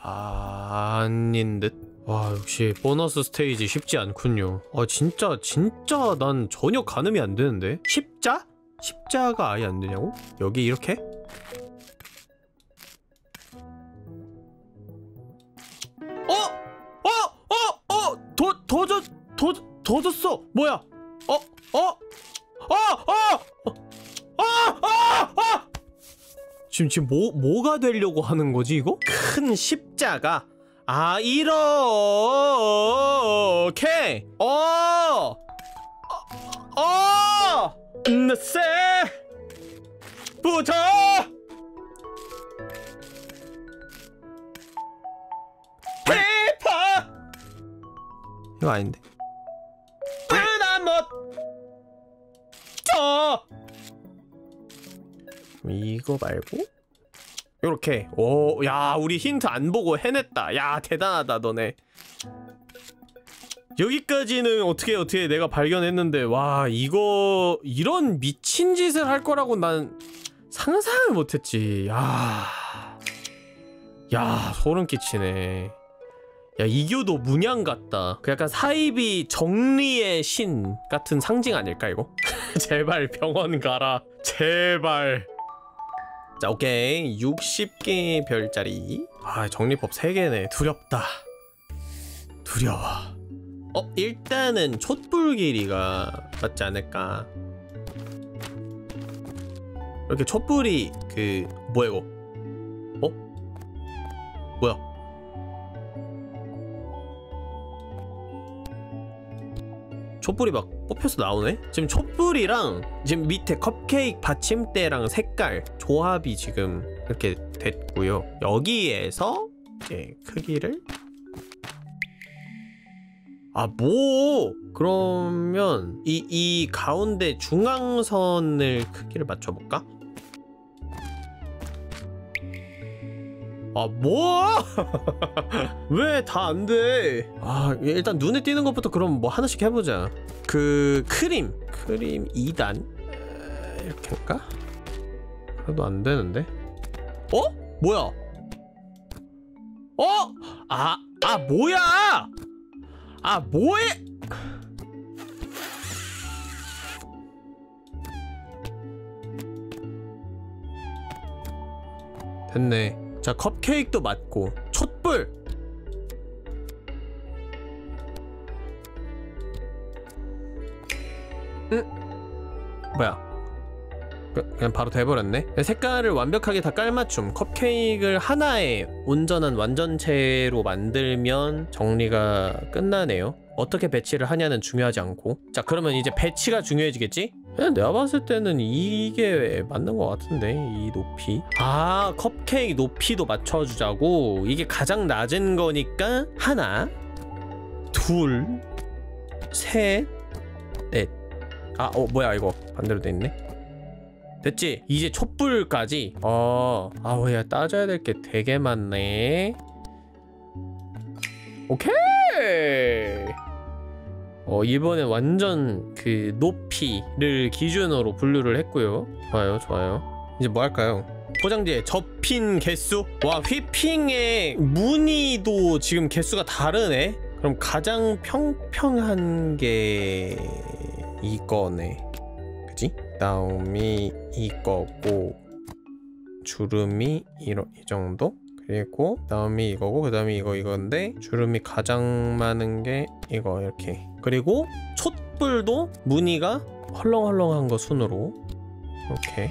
아닌 듯? 와, 역시 보너스 스테이지 쉽지 않군요. 진짜 난 전혀 가늠이 안 되는데? 십자? 십자가 아예 안 되냐고? 여기 이렇게? 더 졌어! 뭐야? 지금 뭐가 되려고 하는 거지, 이거? 큰 십자가? 이렇게! 세 부터 페파 이거 아닌데. 이거 말고 요렇게. 야, 우리 힌트 안 보고 해냈다. 야, 대단하다 너네. 여기까지는 어떻게 내가 발견했는데, 와, 이거 이런 미친 짓을 할 거라고 난 상상을 못했지. 야, 소름 끼치네. 야, 이교도 문양 같다. 그 약간 사이비 정리의 신 같은 상징 아닐까 이거? 제발 병원 가라, 제발. 자, 오케이. 60개 별짜리. 정리법 3개네 두렵다, 두려워. 일단은 촛불 길이가 맞지 않을까. 이렇게 촛불이 그... 뭐야 이거? 뭐야? 촛불이 막 뽑혀서 나오네? 지금 촛불이랑 지금 밑에 컵케이크 받침대랑 색깔 조합이 지금 이렇게 됐고요. 여기에서 이제 크기를... 그러면 이 가운데 중앙선을 크기를 맞춰볼까? 왜 다 안 돼? 일단 눈에 띄는 것부터 그럼 뭐 하나씩 해보자. 크림 2단? 이렇게 할까? 그래도 안 되는데? 뭐야? 뭐야! 뭐해? 됐네. 자, 컵케이크도 맞고 촛불! 뭐야? 그냥 바로 돼버렸네? 색깔을 완벽하게 다 깔맞춤. 컵케이크를 하나의 온전한 완전체로 만들면 정리가 끝나네요. 어떻게 배치를 하냐는 중요하지 않고. 자, 그러면 이제 배치가 중요해지겠지? 내가 봤을 때는 이게 맞는 것 같은데, 이 높이. 아, 컵케이크 높이도 맞춰주자고. 이게 가장 낮은 거니까 하나, 둘, 셋, 넷. 아, 뭐야, 이거 반대로 돼 있네. 됐지? 이제 촛불까지. 아우, 야, 따져야 될 게 되게 많네. 오케이! 이번엔 완전 그 높이를 기준으로 분류를 했고요. 좋아요, 좋아요. 이제 뭐 할까요? 포장지에 접힌 개수? 와, 휘핑의 무늬도 지금 개수가 다르네? 그럼 가장 평평한 게 이거네. 그지? 다음이 이거고, 주름이 이 정도? 그리고 다음이 이거고, 그 다음이 이건데, 주름이 가장 많은 게 이거, 이렇게. 그리고 촛불도 무늬가 헐렁헐렁한 거 순으로. 오케이.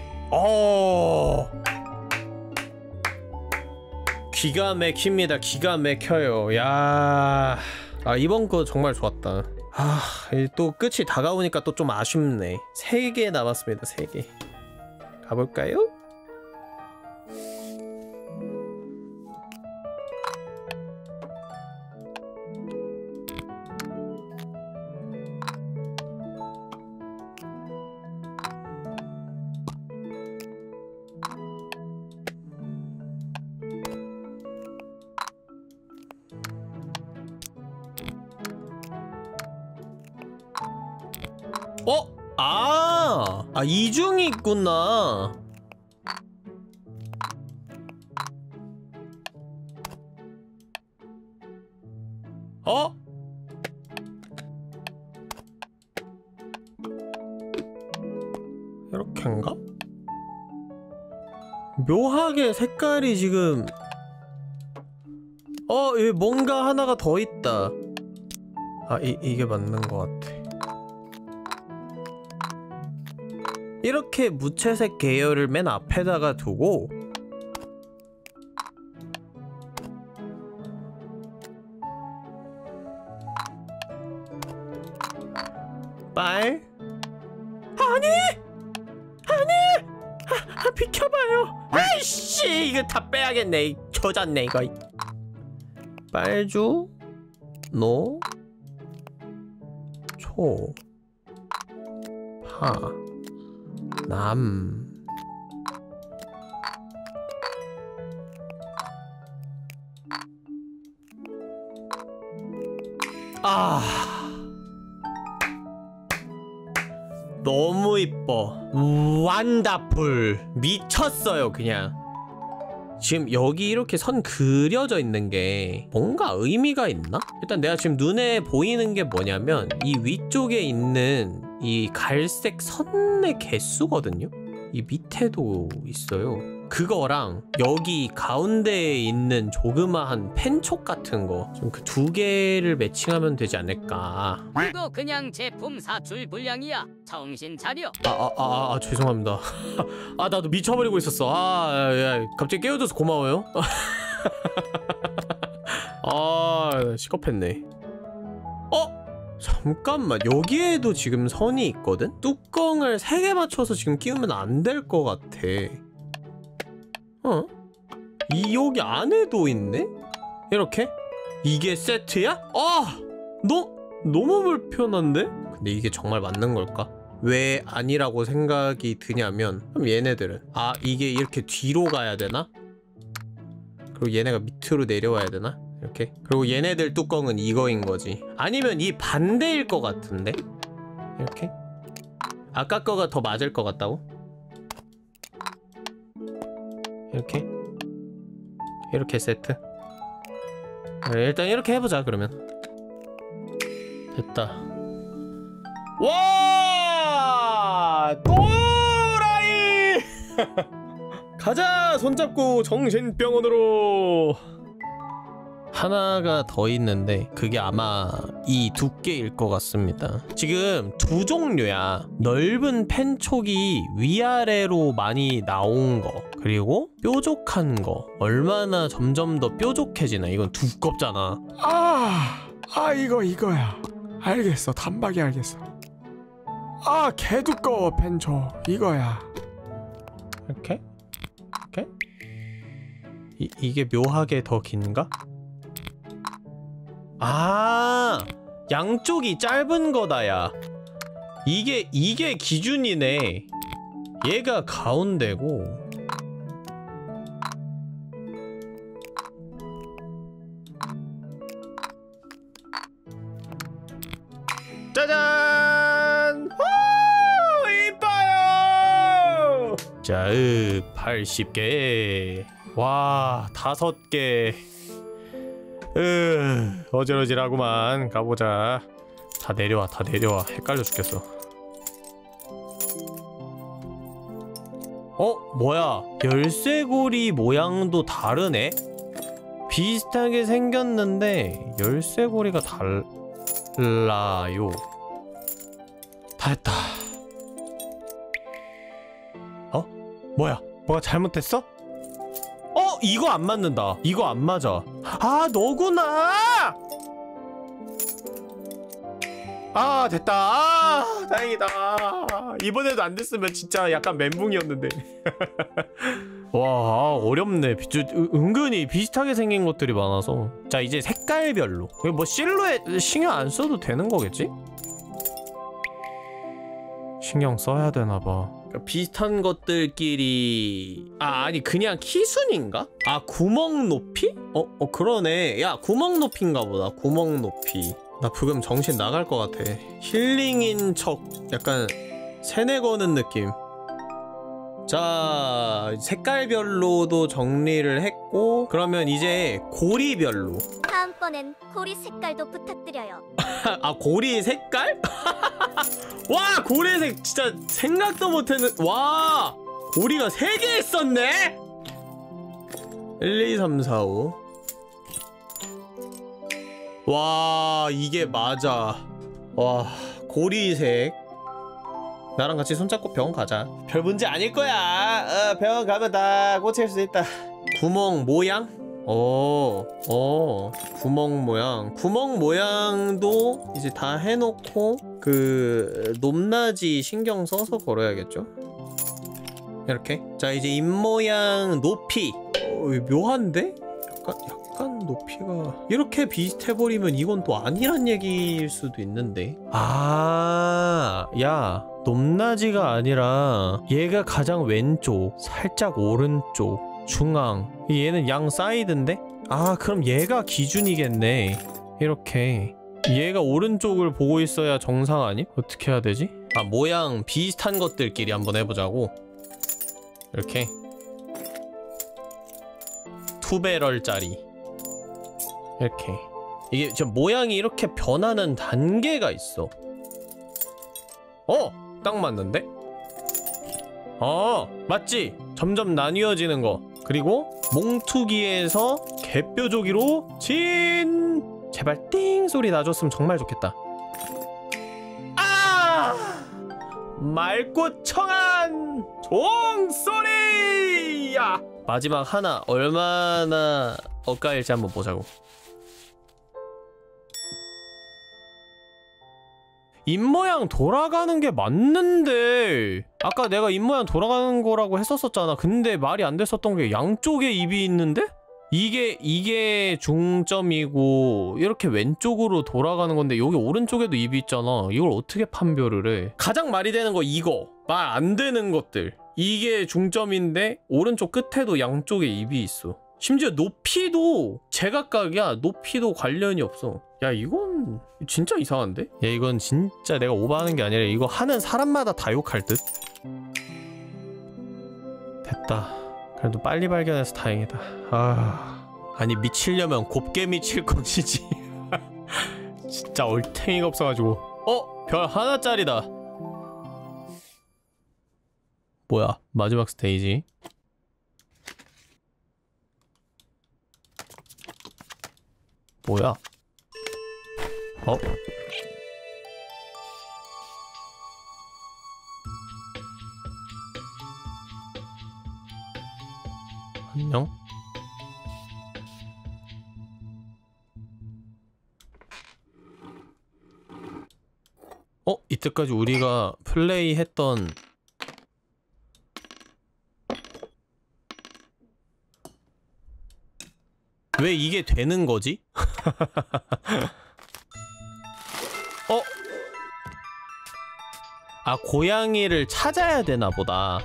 기가 막힙니다. 기가 막혀요. 야, 아, 이번 거 정말 좋았다. 아, 또 끝이 다가오니까 또 좀 아쉽네. 3개 남았습니다. 3개 가볼까요? 아, 이중이 있구나. 이렇게인가? 묘하게 색깔이 지금 여기 뭔가 하나가 더 있다. 아, 이게 맞는 것 같아. 이렇게 무채색 계열을 맨 앞에다가 두고, 빨, 아니, 비켜봐요. 아이씨, 이거 다 빼야겠네. 젖었네 이거. 빨주, 노, 초, 파, 남. 아, 너무 이뻐. 완다풀. 미쳤어요. 그냥 지금 여기 이렇게 선 그려져 있는 게 뭔가 의미가 있나? 일단 내가 지금 눈에 보이는 게 뭐냐면 이 위쪽에 있는 이 갈색 선의 개수거든요? 이 밑에도 있어요. 그거랑 여기 가운데에 있는 조그마한 펜촉 같은 거 좀 그 2개를 매칭하면 되지 않을까. 이거 그냥 제품 사출 불량이야. 정신 차려. 아, 죄송합니다. 아, 나도 미쳐버리고 있었어. 야, 갑자기 깨워줘서 고마워요. 아, 시겁했네. 잠깐만, 여기에도 지금 선이 있거든? 뚜껑을 3개 맞춰서 지금 끼우면 안 될 것 같아. 여기 안에도 있네? 이렇게? 이게 세트야? 너무 불편한데? 근데 이게 정말 맞는 걸까? 왜 아니라고 생각이 드냐면, 그럼 얘네들은, 아, 이게 이렇게 뒤로 가야 되나? 그리고 얘네가 밑으로 내려와야 되나? 이렇게. 그리고 얘네들 뚜껑은 이거인 거지. 아니면 이 반대일 것 같은데? 이렇게? 아까 거가 더 맞을 것 같다고? 이렇게? 이렇게 세트. 일단 이렇게 해보자, 그러면. 됐다. 와! 또라이! 가자! 손잡고 정신병원으로! 하나가 더 있는데 그게 아마 이 두께일 것 같습니다. 지금 두 종류야. 넓은 펜촉이 위아래로 많이 나온 거, 그리고 뾰족한 거. 얼마나 점점 더 뾰족해지나. 이건 두껍잖아. 이거야. 알겠어. 단박에 알겠어. 개 두꺼워 펜촉. 이거야. 이렇게? 이렇게? 이게 묘하게 더 긴가? 양쪽이 짧은 거다. 야, 이게 기준이네. 얘가 가운데고. 짜잔! 오, 이뻐요! 자, 80개. 와, 5개. 어질어질하구만. 가보자. 다 내려와. 헷갈려 죽겠어. 뭐야? 열쇠고리 모양도 다르네? 비슷하게 생겼는데 열쇠고리가 달라요. 다 했다. 뭐야? 뭐가 잘못됐어? 이거 안 맞는다. 이거 안 맞아. 너구나! 됐다. 다행이다. 이번에도 안 됐으면 진짜 약간 멘붕이었는데. 와, 어렵네. 은근히 비슷하게 생긴 것들이 많아서. 자, 이제 색깔별로. 뭐 실루엣 신경 안 써도 되는 거겠지? 신경 써야 되나봐. 비슷한 것들끼리... 아니 그냥 키순인가? 구멍 높이? 그러네. 야, 구멍 높이인가 보다. 구멍 높이. 나 부금 정신 나갈 것 같아. 힐링인 척 약간 세뇌 거는 느낌. 자, 색깔별로도 정리를 했고, 그러면 이제 고리별로. 다음번엔 고리 색깔도 부탁드려요. 고리 색깔? 와, 고리색 진짜 생각도 못했는데. 와, 고리가 3개 있었네? 1, 2, 3, 4, 5. 와, 이게 맞아. 와, 고리색. 나랑 같이 손잡고 병원 가자. 별 문제 아닐 거야. 병원 가면 다 고칠 수 있다. 구멍 모양? 구멍 모양. 구멍 모양도 이제 다 해놓고, 높낮이 신경 써서 걸어야겠죠? 이렇게. 자, 이제 입 모양, 높이. 묘한데? 약간 높이가 이렇게 비슷해버리면 이건 또 아니란 얘기일 수도 있는데. 야, 높낮이가 아니라 얘가 가장 왼쪽, 살짝 오른쪽, 중앙. 얘는 양 사이드인데? 그럼 얘가 기준이겠네. 이렇게 얘가 오른쪽을 보고 있어야 정상 아님? 어떻게 해야 되지? 모양 비슷한 것들끼리 한번 해보자고. 이렇게 투베럴짜리. 이렇게 이게 지금 모양이 이렇게 변하는 단계가 있어. 딱 맞는데? 맞지? 점점 나뉘어지는 거. 그리고 몽투기에서 개뾰족이로 진! 제발 띵 소리 나줬으면 정말 좋겠다. 맑고 청한 종소리! 야! 마지막 하나 얼마나 엇갈릴지 한번 보자고. 입모양 돌아가는 게 맞는데, 아까 내가 입모양 돌아가는 거라고 했었잖아. 근데 말이 안 됐었던 게 양쪽에 입이 있는데? 이게 중점이고, 이렇게 왼쪽으로 돌아가는 건데 여기 오른쪽에도 입이 있잖아. 이걸 어떻게 판별을 해? 가장 말이 되는 거 이거. 말 안 되는 것들. 이게 중점인데 오른쪽 끝에도 양쪽에 입이 있어. 심지어 높이도 제각각이야. 높이도 관련이 없어. 야, 이건 진짜 이상한데? 야, 이건 진짜 내가 오버하는 게 아니라 이거 하는 사람마다 다 욕할 듯? 됐다. 그래도 빨리 발견해서 다행이다. 아니 미치려면 곱게 미칠 것이지. 진짜 얼탱이가 없어가지고. 별 하나짜리다. 뭐야, 마지막 스테이지. 뭐야? 어? 안녕? 어? 이때까지 우리가 플레이했던 왜 이게 되는 거지? 어? 아, 고양이를 찾아야 되나 보다.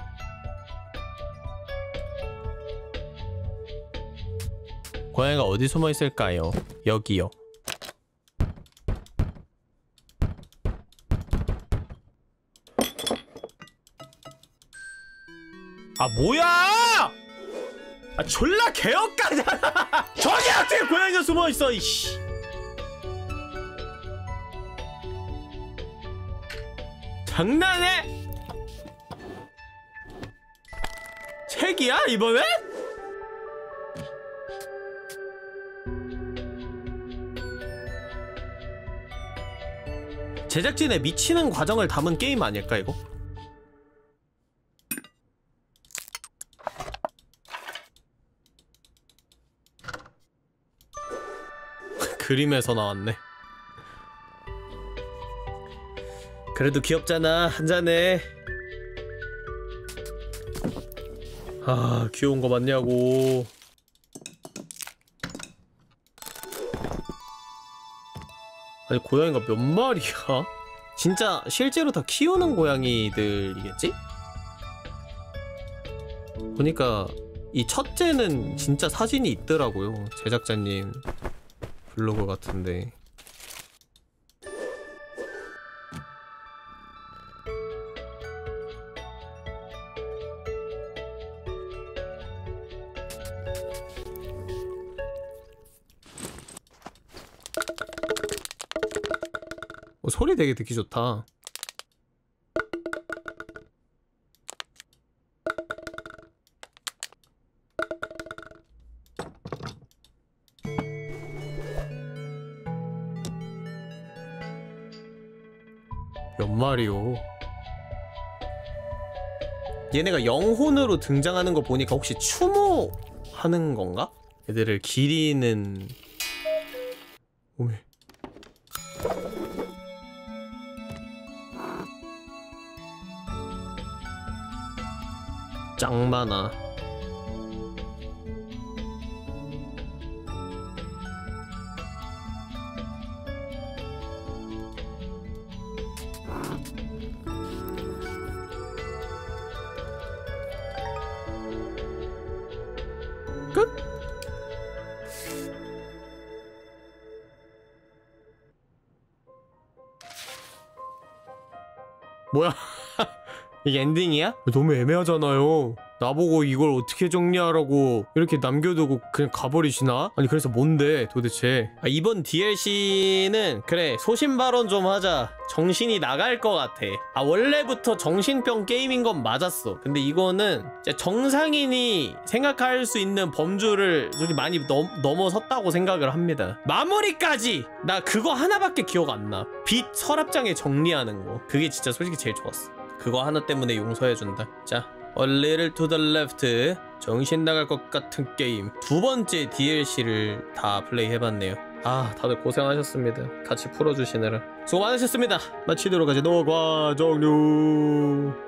고양이가 어디 숨어 있을까요? 여기요. 아, 뭐야! 아, 졸라 개업가잖아! 저기 어떻게 고양이가 숨어있어, 이씨! 장난해? 책이야, 이번에? 제작진의 미치는 과정을 담은 게임 아닐까, 이거? 그림에서 나왔네. 그래도 귀엽잖아. 한잔해. 아, 귀여운 거 맞냐고. 아니, 고양이가 몇 마리야? 진짜 실제로 다 키우는 고양이들이겠지? 보니까 이 첫째는 진짜 사진이 있더라고요, 제작자님 블로그 같은데. 어, 소리 되게 듣기 좋다. 말이요. 얘네가 영혼으로 등장하는 거 보니까 혹시 추모하는 건가? 얘들을 기리는... 오메. 짱 많아. 뭐야? 이게 엔딩이야? 너무 애매하잖아요. 나보고 이걸 어떻게 정리하라고 이렇게 남겨두고 그냥 가버리시나? 아니, 그래서 뭔데 도대체? 아, 이번 DLC는 그래, 소신발언 좀 하자. 정신이 나갈 것 같아. 아, 원래부터 정신병 게임인 건 맞았어. 근데 이거는 진짜 정상인이 생각할 수 있는 범주를 솔직히 많이 넘어섰다고 생각을 합니다. 마무리까지! 나 그거 하나밖에 기억 안 나. 빛 서랍장에 정리하는 거. 그게 진짜 솔직히 제일 좋았어. 그거 하나 때문에 용서해준다. 자. A Little to the Left, 정신 나갈 것 같은 게임. 두 번째 DLC를 다 플레이해봤네요. 아, 다들 고생하셨습니다. 같이 풀어주시느라 수고 많으셨습니다. 마치도록 하죠. 과정료.